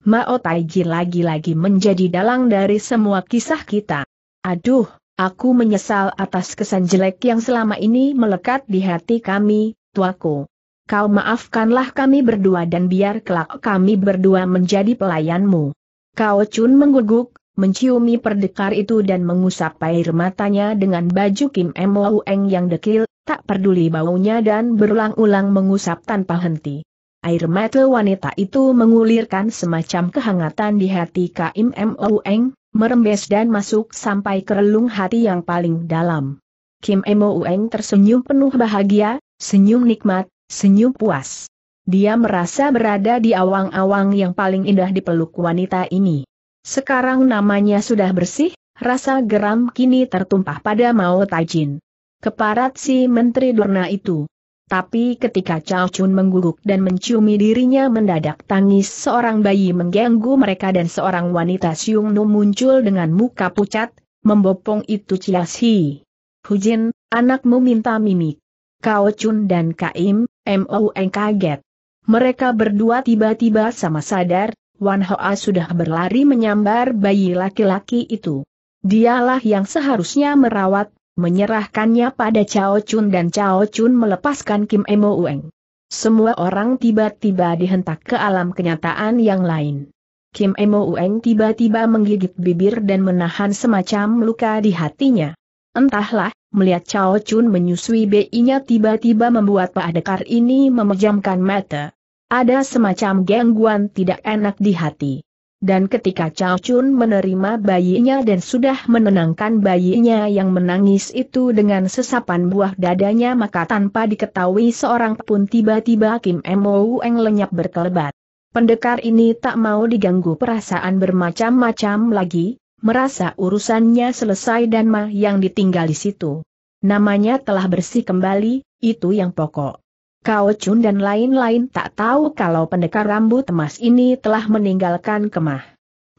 Mao Taijin lagi-lagi menjadi dalang dari semua kisah kita. Aduh. Aku menyesal atas kesan jelek yang selama ini melekat di hati kami, tuaku. Kau maafkanlah kami berdua dan biar kelak kami berdua menjadi pelayanmu. Cao Chun mengguguk, menciumi pendekar itu dan mengusap air matanya dengan baju Kim Mo Eng yang dekil, tak peduli baunya dan berulang-ulang mengusap tanpa henti. Air mata wanita itu mengulirkan semacam kehangatan di hati Kim Mo Eng, merembes dan masuk sampai ke relung hati yang paling dalam. Kim Mo Eng tersenyum penuh bahagia, senyum nikmat, senyum puas. Dia merasa berada di awang-awang yang paling indah di peluk wanita ini. Sekarang namanya sudah bersih, rasa geram kini tertumpah pada Mao Taijin. Keparat si Menteri Durna itu. Tapi ketika Cao Chun mengguguk dan menciumi dirinya, mendadak tangis seorang bayi mengganggu mereka dan seorang wanita Siung Nu muncul dengan muka pucat, membopong itu Chia Si. Hujin, anakmu minta mimik. Cao Chun dan Kim Mo Eng kaget. Mereka berdua tiba-tiba sama sadar, Wan Hoa sudah berlari menyambar bayi laki-laki itu. Dialah yang seharusnya merawat, menyerahkannya pada Cao Chun, dan Cao Chun melepaskan Kim Mo Eng. Semua orang tiba-tiba dihentak ke alam kenyataan yang lain. Kim Mo Eng tiba-tiba menggigit bibir dan menahan semacam luka di hatinya. Entahlah, melihat Cao Chun menyusui bayinya tiba-tiba membuat pendekar ini memejamkan mata. Ada semacam gangguan tidak enak di hati. Dan ketika Cao Chun menerima bayinya dan sudah menenangkan bayinya yang menangis itu dengan sesapan buah dadanya, maka tanpa diketahui seorang pun tiba-tiba Kim Mo Eng lenyap berkelebat. Pendekar ini tak mau diganggu perasaan bermacam-macam lagi, merasa urusannya selesai dan Ma yang ditinggal di situ. Namanya telah bersih kembali, itu yang pokok. Cao Chun dan lain-lain tak tahu kalau pendekar rambut emas ini telah meninggalkan kemah.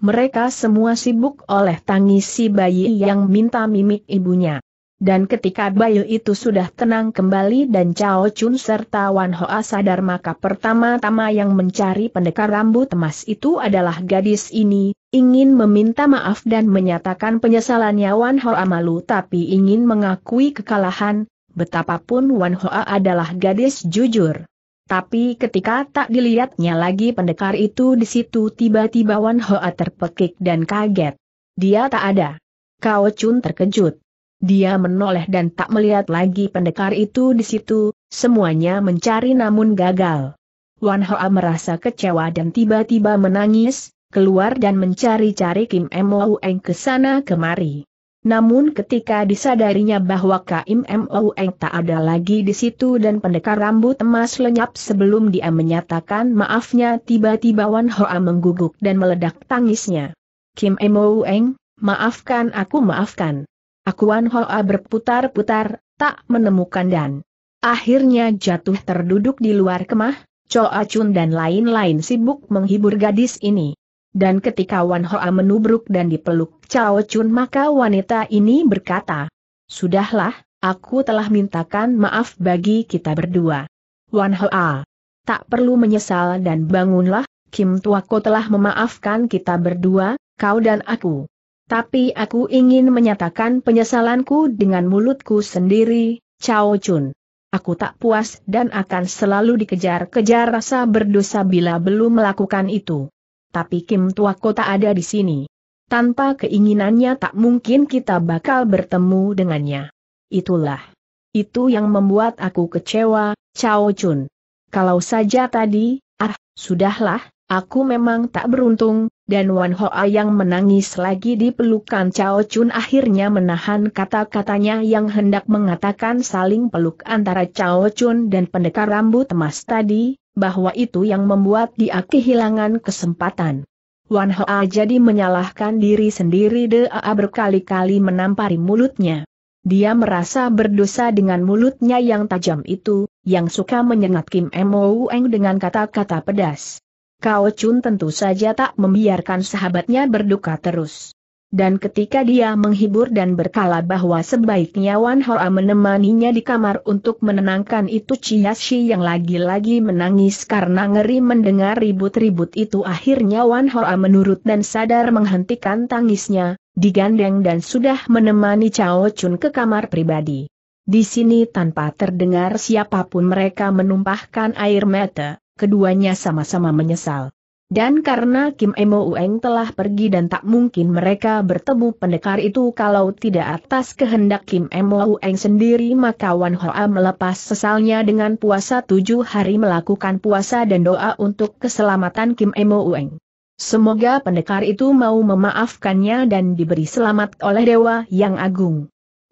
Mereka semua sibuk oleh tangis si bayi yang minta mimik ibunya. Dan ketika bayi itu sudah tenang kembali dan Cao Chun serta Wan Hoa sadar, maka pertama-tama yang mencari pendekar rambut emas itu adalah gadis ini, ingin meminta maaf dan menyatakan penyesalannya. Wan Hoa malu tapi ingin mengakui kekalahan. Betapapun Wan Hoa adalah gadis jujur. Tapi ketika tak dilihatnya lagi pendekar itu di situ, tiba-tiba Wan Hoa terpekik dan kaget. Dia tak ada. Cao Chun terkejut. Dia menoleh dan tak melihat lagi pendekar itu di situ, semuanya mencari namun gagal. Wan Hoa merasa kecewa dan tiba-tiba menangis, keluar dan mencari-cari Kim Mo Eng ke sana kemari. Namun ketika disadarinya bahwa Kim Mo Eng tak ada lagi di situ dan pendekar rambut emas lenyap sebelum dia menyatakan maafnya, tiba-tiba Wan Hoa mengguguk dan meledak tangisnya. Kim Mo Eng, maafkan aku, maafkan. Aku. Wan Hoa berputar-putar, tak menemukan dan akhirnya jatuh terduduk di luar kemah. Cao Chun dan lain-lain sibuk menghibur gadis ini. Dan ketika Wan Hoa menubruk dan dipeluk Cao Chun, maka wanita ini berkata, "Sudahlah, aku telah mintakan maaf bagi kita berdua. Wan Hoa, tak perlu menyesal dan bangunlah, Kim Tuako telah memaafkan kita berdua, kau dan aku. Tapi aku ingin menyatakan penyesalanku dengan mulutku sendiri, Cao Chun. Aku tak puas dan akan selalu dikejar-kejar rasa berdosa bila belum melakukan itu. Tapi Kim Tua Kota ada di sini. Tanpa keinginannya tak mungkin kita bakal bertemu dengannya. Itu yang membuat aku kecewa, Cao Chun. Kalau saja tadi, sudahlah, aku memang tak beruntung, dan Wan Hoa yang menangis lagi di pelukan Cao Chun akhirnya menahan kata-katanya yang hendak mengatakan saling peluk antara Cao Chun dan pendekar rambut emas tadi, bahwa itu yang membuat dia kehilangan kesempatan. Wan Hoa jadi menyalahkan diri sendiri. Dia berkali-kali menampari mulutnya. Dia merasa berdosa dengan mulutnya yang tajam itu, yang suka menyengat Kim Moueng dengan kata-kata pedas. Cao Chun tentu saja tak membiarkan sahabatnya berduka terus. Dan ketika dia menghibur dan berkala bahwa sebaiknya Wan Hoa menemaninya di kamar untuk menenangkan itu, Chia Shi yang lagi-lagi menangis karena ngeri mendengar ribut-ribut itu, akhirnya Wan Hoa menurut dan sadar menghentikan tangisnya, digandeng dan sudah menemani Cao Chun ke kamar pribadi. Di sini tanpa terdengar siapapun mereka menumpahkan air mata, keduanya sama-sama menyesal. Dan karena Kim Moueng telah pergi dan tak mungkin mereka bertemu pendekar itu kalau tidak atas kehendak Kim Moueng sendiri, maka Wan Hoa melepas sesalnya dengan puasa 7 hari, melakukan puasa dan doa untuk keselamatan Kim Moueng. Semoga pendekar itu mau memaafkannya dan diberi selamat oleh Dewa Yang Agung.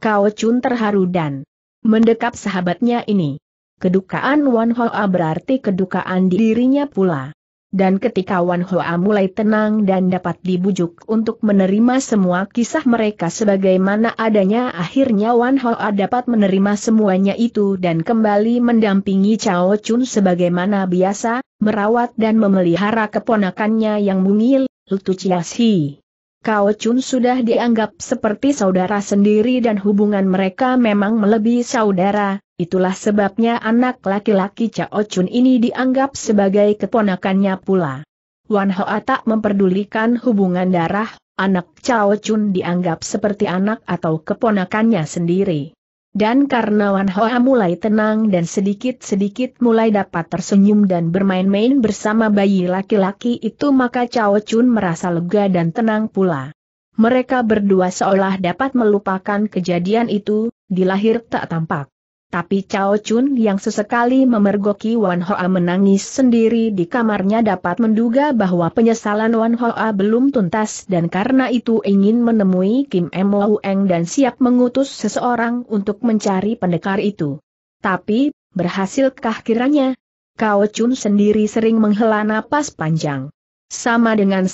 Cao Chun terharu dan mendekap sahabatnya ini. Kedukaan Wan Hoa berarti kedukaan dirinya pula. Dan ketika Wan Hoa mulai tenang dan dapat dibujuk untuk menerima semua kisah mereka sebagaimana adanya, akhirnya Wan Hoa dapat menerima semuanya itu dan kembali mendampingi Cao Chun sebagaimana biasa, merawat dan memelihara keponakannya yang mungil, Lutu Chia Shi. Cao Chun sudah dianggap seperti saudara sendiri dan hubungan mereka memang melebihi saudara. Itulah sebabnya anak laki-laki Cao Chun ini dianggap sebagai keponakannya pula. Wan Hoa tak memperdulikan hubungan darah, anak Cao Chun dianggap seperti anak atau keponakannya sendiri. Dan karena Wan Hoa mulai tenang dan sedikit-sedikit mulai dapat tersenyum dan bermain-main bersama bayi laki-laki itu, maka Cao Chun merasa lega dan tenang pula. Mereka berdua seolah dapat melupakan kejadian itu, di lahir tak tampak. Tapi Cao Chun yang sesekali memergoki Wan Hoa menangis sendiri di kamarnya dapat menduga bahwa penyesalan Wan Hoa belum tuntas dan karena itu ingin menemui Kim Moueng dan siap mengutus seseorang untuk mencari pendekar itu. Tapi, berhasilkah kiranya? Cao Chun sendiri sering menghela napas panjang. Sama dengan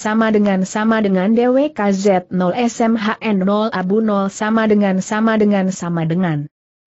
DWKZ0SMHN0ABU0 sama dengan.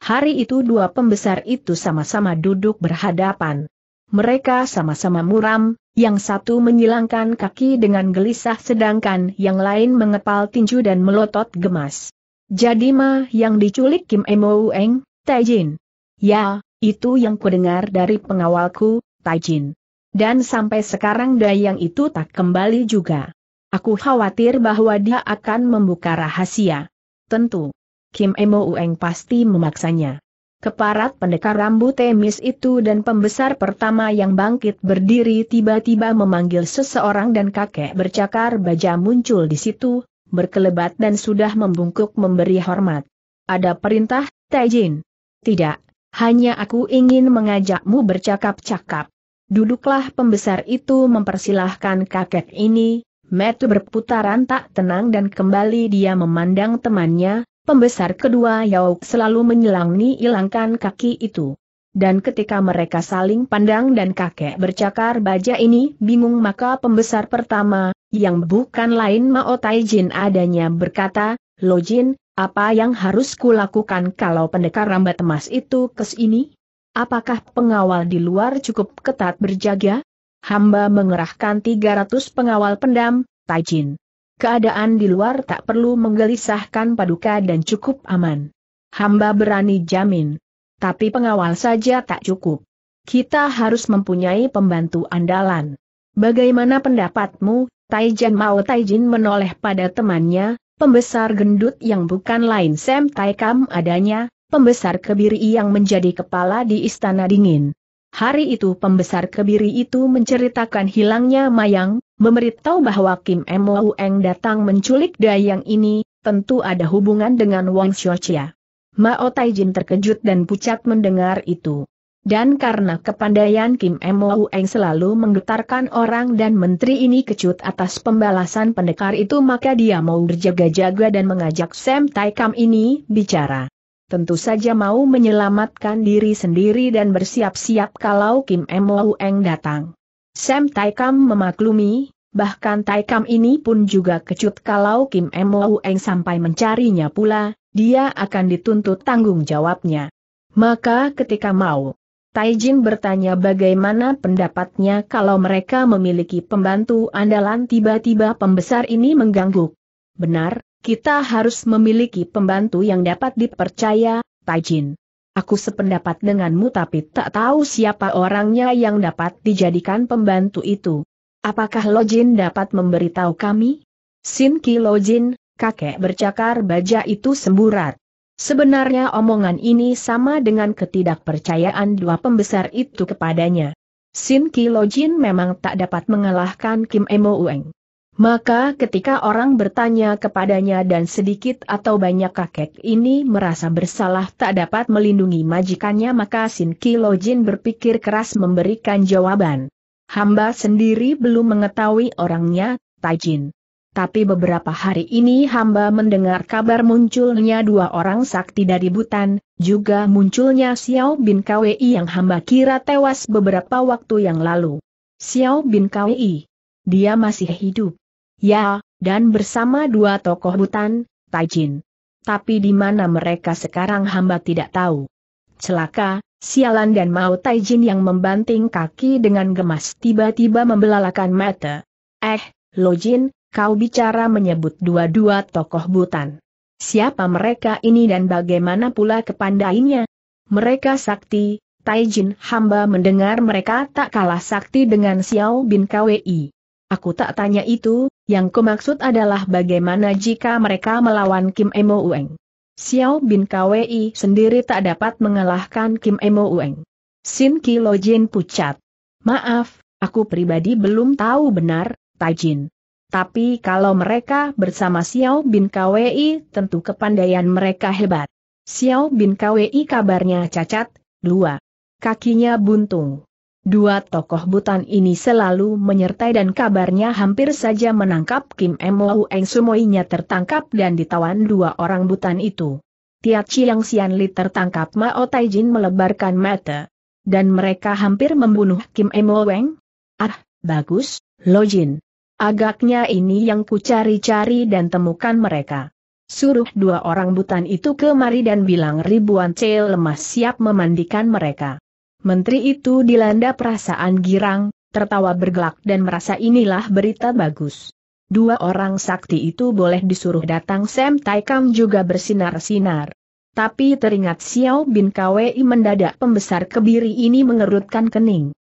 Hari itu dua pembesar itu sama-sama duduk berhadapan. Mereka sama-sama muram, yang satu menyilangkan kaki dengan gelisah sedangkan yang lain mengepal tinju dan melotot gemas. Jadi mah yang diculik Kim Moueng, Taijin. Ya, itu yang kudengar dari pengawalku, Taijin. Dan sampai sekarang dayang itu tak kembali juga. Aku khawatir bahwa dia akan membuka rahasia. Tentu. Kim Moueng pasti memaksanya. Keparat pendekar rambut temis itu dan pembesar pertama yang bangkit berdiri tiba-tiba memanggil seseorang dan kakek bercakar baja muncul di situ, berkelebat dan sudah membungkuk memberi hormat. Ada perintah, Taijin? Tidak, hanya aku ingin mengajakmu bercakap-cakap. Duduklah. Pembesar itu mempersilahkan kakek ini, metu berputaran tak tenang dan kembali dia memandang temannya. Pembesar kedua Yauk selalu menyilang-nyilangkan kaki itu. Dan ketika mereka saling pandang dan kakek bercakar baja ini bingung, maka pembesar pertama, yang bukan lain Mao Taijin adanya, berkata, "Lo Jin, apa yang harus kulakukan kalau pendekar rambut emas itu kesini? Apakah pengawal di luar cukup ketat berjaga?" "Hamba mengerahkan 300 pengawal pendam, Taijin. Keadaan di luar tak perlu menggelisahkan paduka dan cukup aman. Hamba berani jamin. Tapi pengawal saja tak cukup. Kita harus mempunyai pembantu andalan. Bagaimana pendapatmu, Taijin?" Mao Taijin menoleh pada temannya, pembesar gendut yang bukan lain Sam Tai Kam adanya, pembesar kebiri yang menjadi kepala di Istana Dingin. Hari itu pembesar kebiri itu menceritakan hilangnya Mayang, memberitahu bahwa Kim Moueng datang menculik Dayang ini, tentu ada hubungan dengan Wang Xiaoqia. Mao Taijin terkejut dan pucat mendengar itu. Dan karena kepandaian Kim Moueng selalu menggetarkan orang dan menteri ini kecut atas pembalasan pendekar itu, maka dia mau berjaga-jaga dan mengajak Sam Tai Kam ini bicara. Tentu saja mau menyelamatkan diri sendiri dan bersiap-siap kalau Kim Moueng datang. Sam Tai Kam memaklumi, bahkan Tai Kam ini pun juga kecut kalau Kim Moueng sampai mencarinya pula, dia akan dituntut tanggung jawabnya. Maka ketika mau Taijin bertanya bagaimana pendapatnya kalau mereka memiliki pembantu andalan, tiba-tiba pembesar ini menggangguk. Benar, kita harus memiliki pembantu yang dapat dipercaya, Taijin. Aku sependapat denganmu tapi tak tahu siapa orangnya yang dapat dijadikan pembantu itu. Apakah Lojin dapat memberitahu kami? Sin Ki Lojin, kakek bercakar baja itu semburat. Sebenarnya omongan ini sama dengan ketidakpercayaan dua pembesar itu kepadanya. Sin Ki Lojin memang tak dapat mengalahkan Kim Moueng. Maka ketika orang bertanya kepadanya dan sedikit atau banyak kakek ini merasa bersalah tak dapat melindungi majikannya, maka Sin Ki Lojin berpikir keras memberikan jawaban. Hamba sendiri belum mengetahui orangnya, Taijin. Tapi beberapa hari ini hamba mendengar kabar munculnya dua orang sakti dari Butan, juga munculnya Xiao Bin Kwei yang hamba kira tewas beberapa waktu yang lalu. Xiao Bin Kwei, dia masih hidup. Ya, dan bersama dua tokoh Butan, Taijin. Tapi di mana mereka sekarang hamba tidak tahu. Celaka, sialan, dan Mao Taijin yang membanting kaki dengan gemas tiba-tiba membelalakan mata. Lojin, kau bicara menyebut dua-dua tokoh Butan. Siapa mereka ini dan bagaimana pula kepandainya? Mereka sakti, Taijin. Hamba mendengar mereka tak kalah sakti dengan Xiao Bin Kwei. Aku tak tanya itu, yang kumaksud adalah bagaimana jika mereka melawan Kim Moueng. Xiao Bin Kwei sendiri tak dapat mengalahkan Kim Moueng. Sin Ki Lojin pucat. Maaf, aku pribadi belum tahu benar, Taijin. Tapi kalau mereka bersama Xiao Bin Kwei tentu kepandaian mereka hebat. Xiao Bin Kwei kabarnya cacat, dua kakinya buntung. Dua tokoh Butan ini selalu menyertai dan kabarnya hampir saja menangkap Kim Moueng. Semuanya tertangkap dan ditawan dua orang Butan itu. Tiat Chiang Sian Li tertangkap. Mao Taijin melebarkan mata. Dan mereka hampir membunuh Kim Moueng? Bagus, Lojin. Agaknya ini yang ku cari-cari dan temukan mereka. Suruh dua orang Butan itu kemari dan bilang ribuan cel lemas siap memandikan mereka. Menteri itu dilanda perasaan girang, tertawa bergelak dan merasa inilah berita bagus. Dua orang sakti itu boleh disuruh datang. Sam Tai Kam juga bersinar-sinar. Tapi teringat Xiao Bin Kwei mendadak pembesar kebiri ini mengerutkan kening.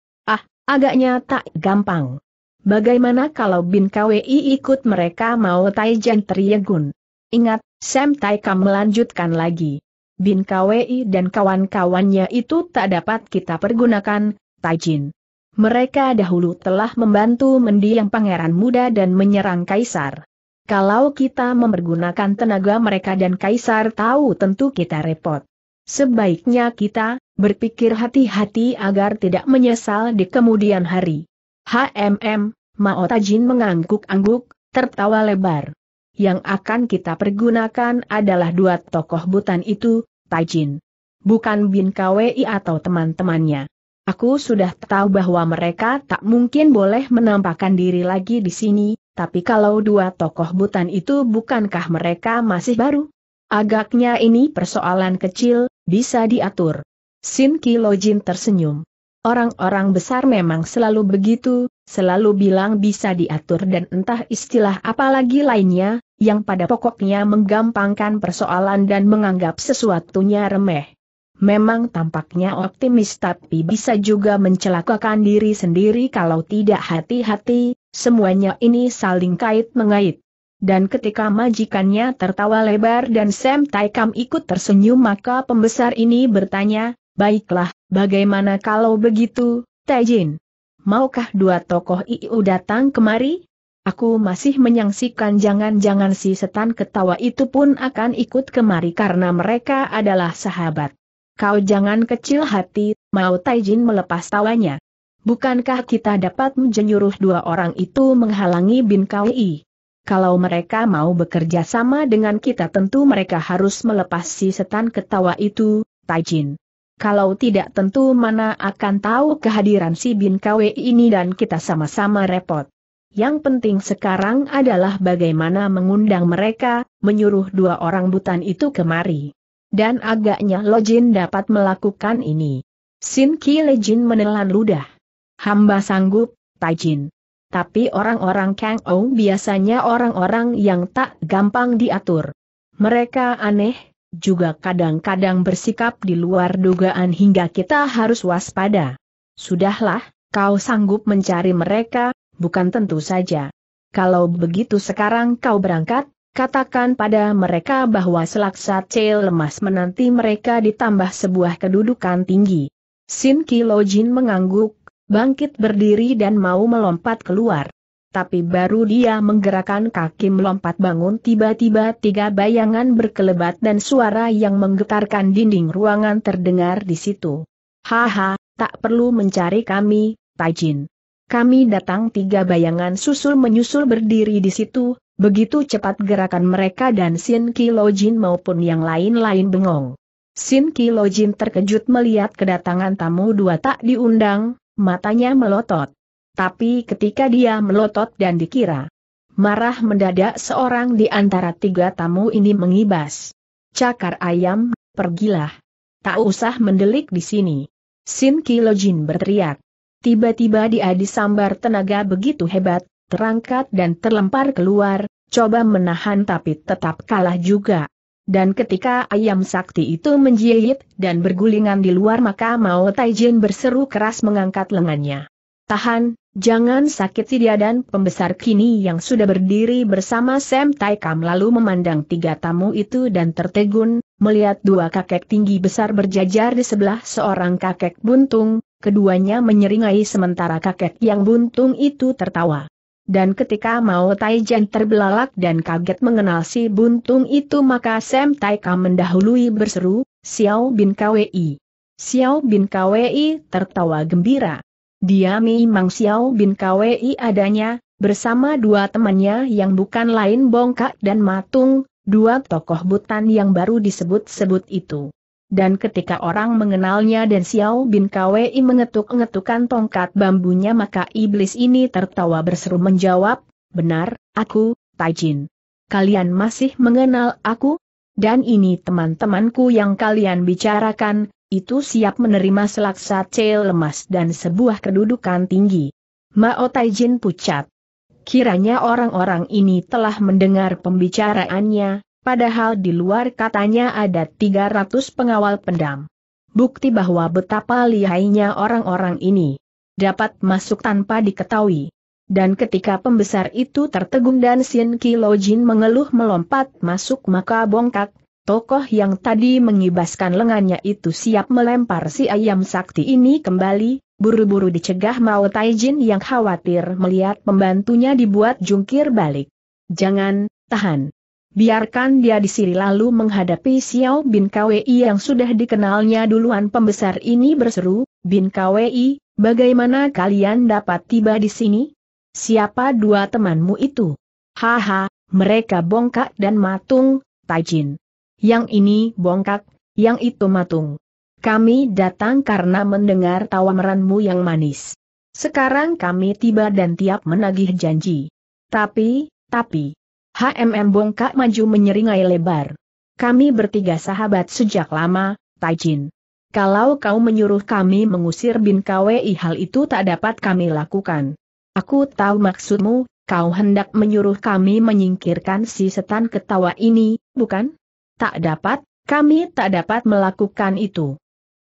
Agaknya tak gampang. Bagaimana kalau Bin Kwei ikut mereka? Mao Taijin teryegun. Ingat, Sam Tai Kam melanjutkan lagi. Bin Kwei dan kawan-kawannya itu tak dapat kita pergunakan, Taijin. Mereka dahulu telah membantu mendiang pangeran muda dan menyerang kaisar. Kalau kita mempergunakan tenaga mereka dan kaisar tahu tentu kita repot. Sebaiknya kita berpikir hati-hati agar tidak menyesal di kemudian hari. Mao Taijin mengangguk-angguk, tertawa lebar. Yang akan kita pergunakan adalah dua tokoh Butan itu, Taijin. Bukan Bin Kwei atau teman-temannya. Aku sudah tahu bahwa mereka tak mungkin boleh menampakkan diri lagi di sini, tapi kalau dua tokoh Butan itu bukankah mereka masih baru? Agaknya ini persoalan kecil, bisa diatur. Sin Ki Lojin tersenyum. Orang-orang besar memang selalu begitu, selalu bilang bisa diatur dan entah istilah apalagi lainnya, yang pada pokoknya menggampangkan persoalan dan menganggap sesuatunya remeh. Memang tampaknya optimis tapi bisa juga mencelakakan diri sendiri kalau tidak hati-hati, semuanya ini saling kait-mengait. Dan ketika majikannya tertawa lebar dan Sam Tai Kam ikut tersenyum, maka pembesar ini bertanya, "Baiklah, bagaimana kalau begitu, Taijin? Maukah dua tokoh itu datang kemari?" Aku masih menyangsikan jangan-jangan si setan ketawa itu pun akan ikut kemari karena mereka adalah sahabat. Kau jangan kecil hati, Mao Taijin melepas tawanya. Bukankah kita dapat menyuruh dua orang itu menghalangi Bin Kui? Kalau mereka mau bekerja sama dengan kita, tentu mereka harus melepas si setan ketawa itu, Taijin. Kalau tidak, tentu mana akan tahu kehadiran si Bin Kui ini dan kita sama-sama repot. Yang penting sekarang adalah bagaimana mengundang mereka, menyuruh dua orang butan itu kemari. Dan agaknya Lojin dapat melakukan ini. Sin Ki Lejin menelan ludah. Hamba sanggup, Taijin. Tapi orang-orang Kang Ou biasanya orang-orang yang tak gampang diatur. Mereka aneh, juga kadang-kadang bersikap di luar dugaan hingga kita harus waspada. Sudahlah, kau sanggup mencari mereka, bukan tentu saja. Kalau begitu sekarang kau berangkat, katakan pada mereka bahwa Selaksa Cel Lemas menanti mereka ditambah sebuah kedudukan tinggi. Sin Ki Lojin mengangguk, bangkit berdiri dan mau melompat keluar. Tapi baru dia menggerakkan kaki melompat bangun, tiba-tiba tiga bayangan berkelebat dan suara yang menggetarkan dinding ruangan terdengar di situ. Haha, tak perlu mencari kami, Taijin. Kami datang. Tiga bayangan susul-menyusul berdiri di situ, begitu cepat gerakan mereka dan Sin Ki Lojin maupun yang lain-lain bengong. Sin Ki Lojin terkejut melihat kedatangan tamu dua tak diundang. Matanya melotot. Tapi ketika dia melotot dan dikira marah, mendadak seorang di antara tiga tamu ini mengibas. "Cakar ayam, pergilah. Tak usah mendelik di sini," Sin Ki Lojin berteriak. Tiba-tiba dia disambar tenaga begitu hebat, terangkat dan terlempar keluar, coba menahan tapi tetap kalah juga. Dan ketika ayam sakti itu menjijit dan bergulingan di luar, maka Mao Taijin berseru keras mengangkat lengannya. "Tahan, jangan sakiti dia!" Dan pembesar kini yang sudah berdiri bersama Sam Tai Kam lalu memandang tiga tamu itu dan tertegun, melihat dua kakek tinggi besar berjajar di sebelah seorang kakek buntung, keduanya menyeringai sementara kakek yang buntung itu tertawa. Dan ketika Mao Taijin terbelalak dan kaget mengenal si buntung itu, maka Sam Tai Kam mendahului berseru, "Xiao Bin Kui!" Xiao Bin Kui tertawa gembira. Dia memang Xiao Bin Kui adanya, bersama dua temannya yang bukan lain Bongkak dan Matung, dua tokoh butan yang baru disebut-sebut itu. Dan ketika orang mengenalnya dan Xiao Bin Kui mengetuk-ngetukan tongkat bambunya, maka iblis ini tertawa berseru menjawab, "Benar, aku, Taijin. Kalian masih mengenal aku? Dan ini teman-temanku yang kalian bicarakan, itu siap menerima Selaksa Cel Lemas dan sebuah kedudukan tinggi." Mao Taijin pucat. Kiranya orang-orang ini telah mendengar pembicaraannya. Padahal di luar katanya ada 300 pengawal pendam. Bukti bahwa betapa lihainya orang-orang ini. Dapat masuk tanpa diketahui. Dan ketika pembesar itu tertegun dan Sin Ki Lojin mengeluh melompat masuk, maka Bongkak, tokoh yang tadi mengibaskan lengannya itu, siap melempar si ayam sakti ini kembali, buru-buru dicegah Mao Taijin yang khawatir melihat pembantunya dibuat jungkir balik. "Jangan, tahan. Biarkan dia disiri!" Lalu menghadapi Xiao Bin Kui yang sudah dikenalnya duluan, pembesar ini berseru, "Bin Kui, bagaimana kalian dapat tiba di sini? Siapa dua temanmu itu?" "Haha, mereka Bongkak dan Matung, Taijin. Yang ini Bongkak, yang itu Matung. Kami datang karena mendengar tawaranmu yang manis. Sekarang kami tiba dan tiap menagih janji." Tapi... Bongkak maju menyeringai lebar. "Kami bertiga sahabat sejak lama, Taijin. Kalau kau menyuruh kami mengusir Bin Kui, hal itu tak dapat kami lakukan." "Aku tahu maksudmu, kau hendak menyuruh kami menyingkirkan si setan ketawa ini, bukan?" "Tak dapat, kami tak dapat melakukan itu.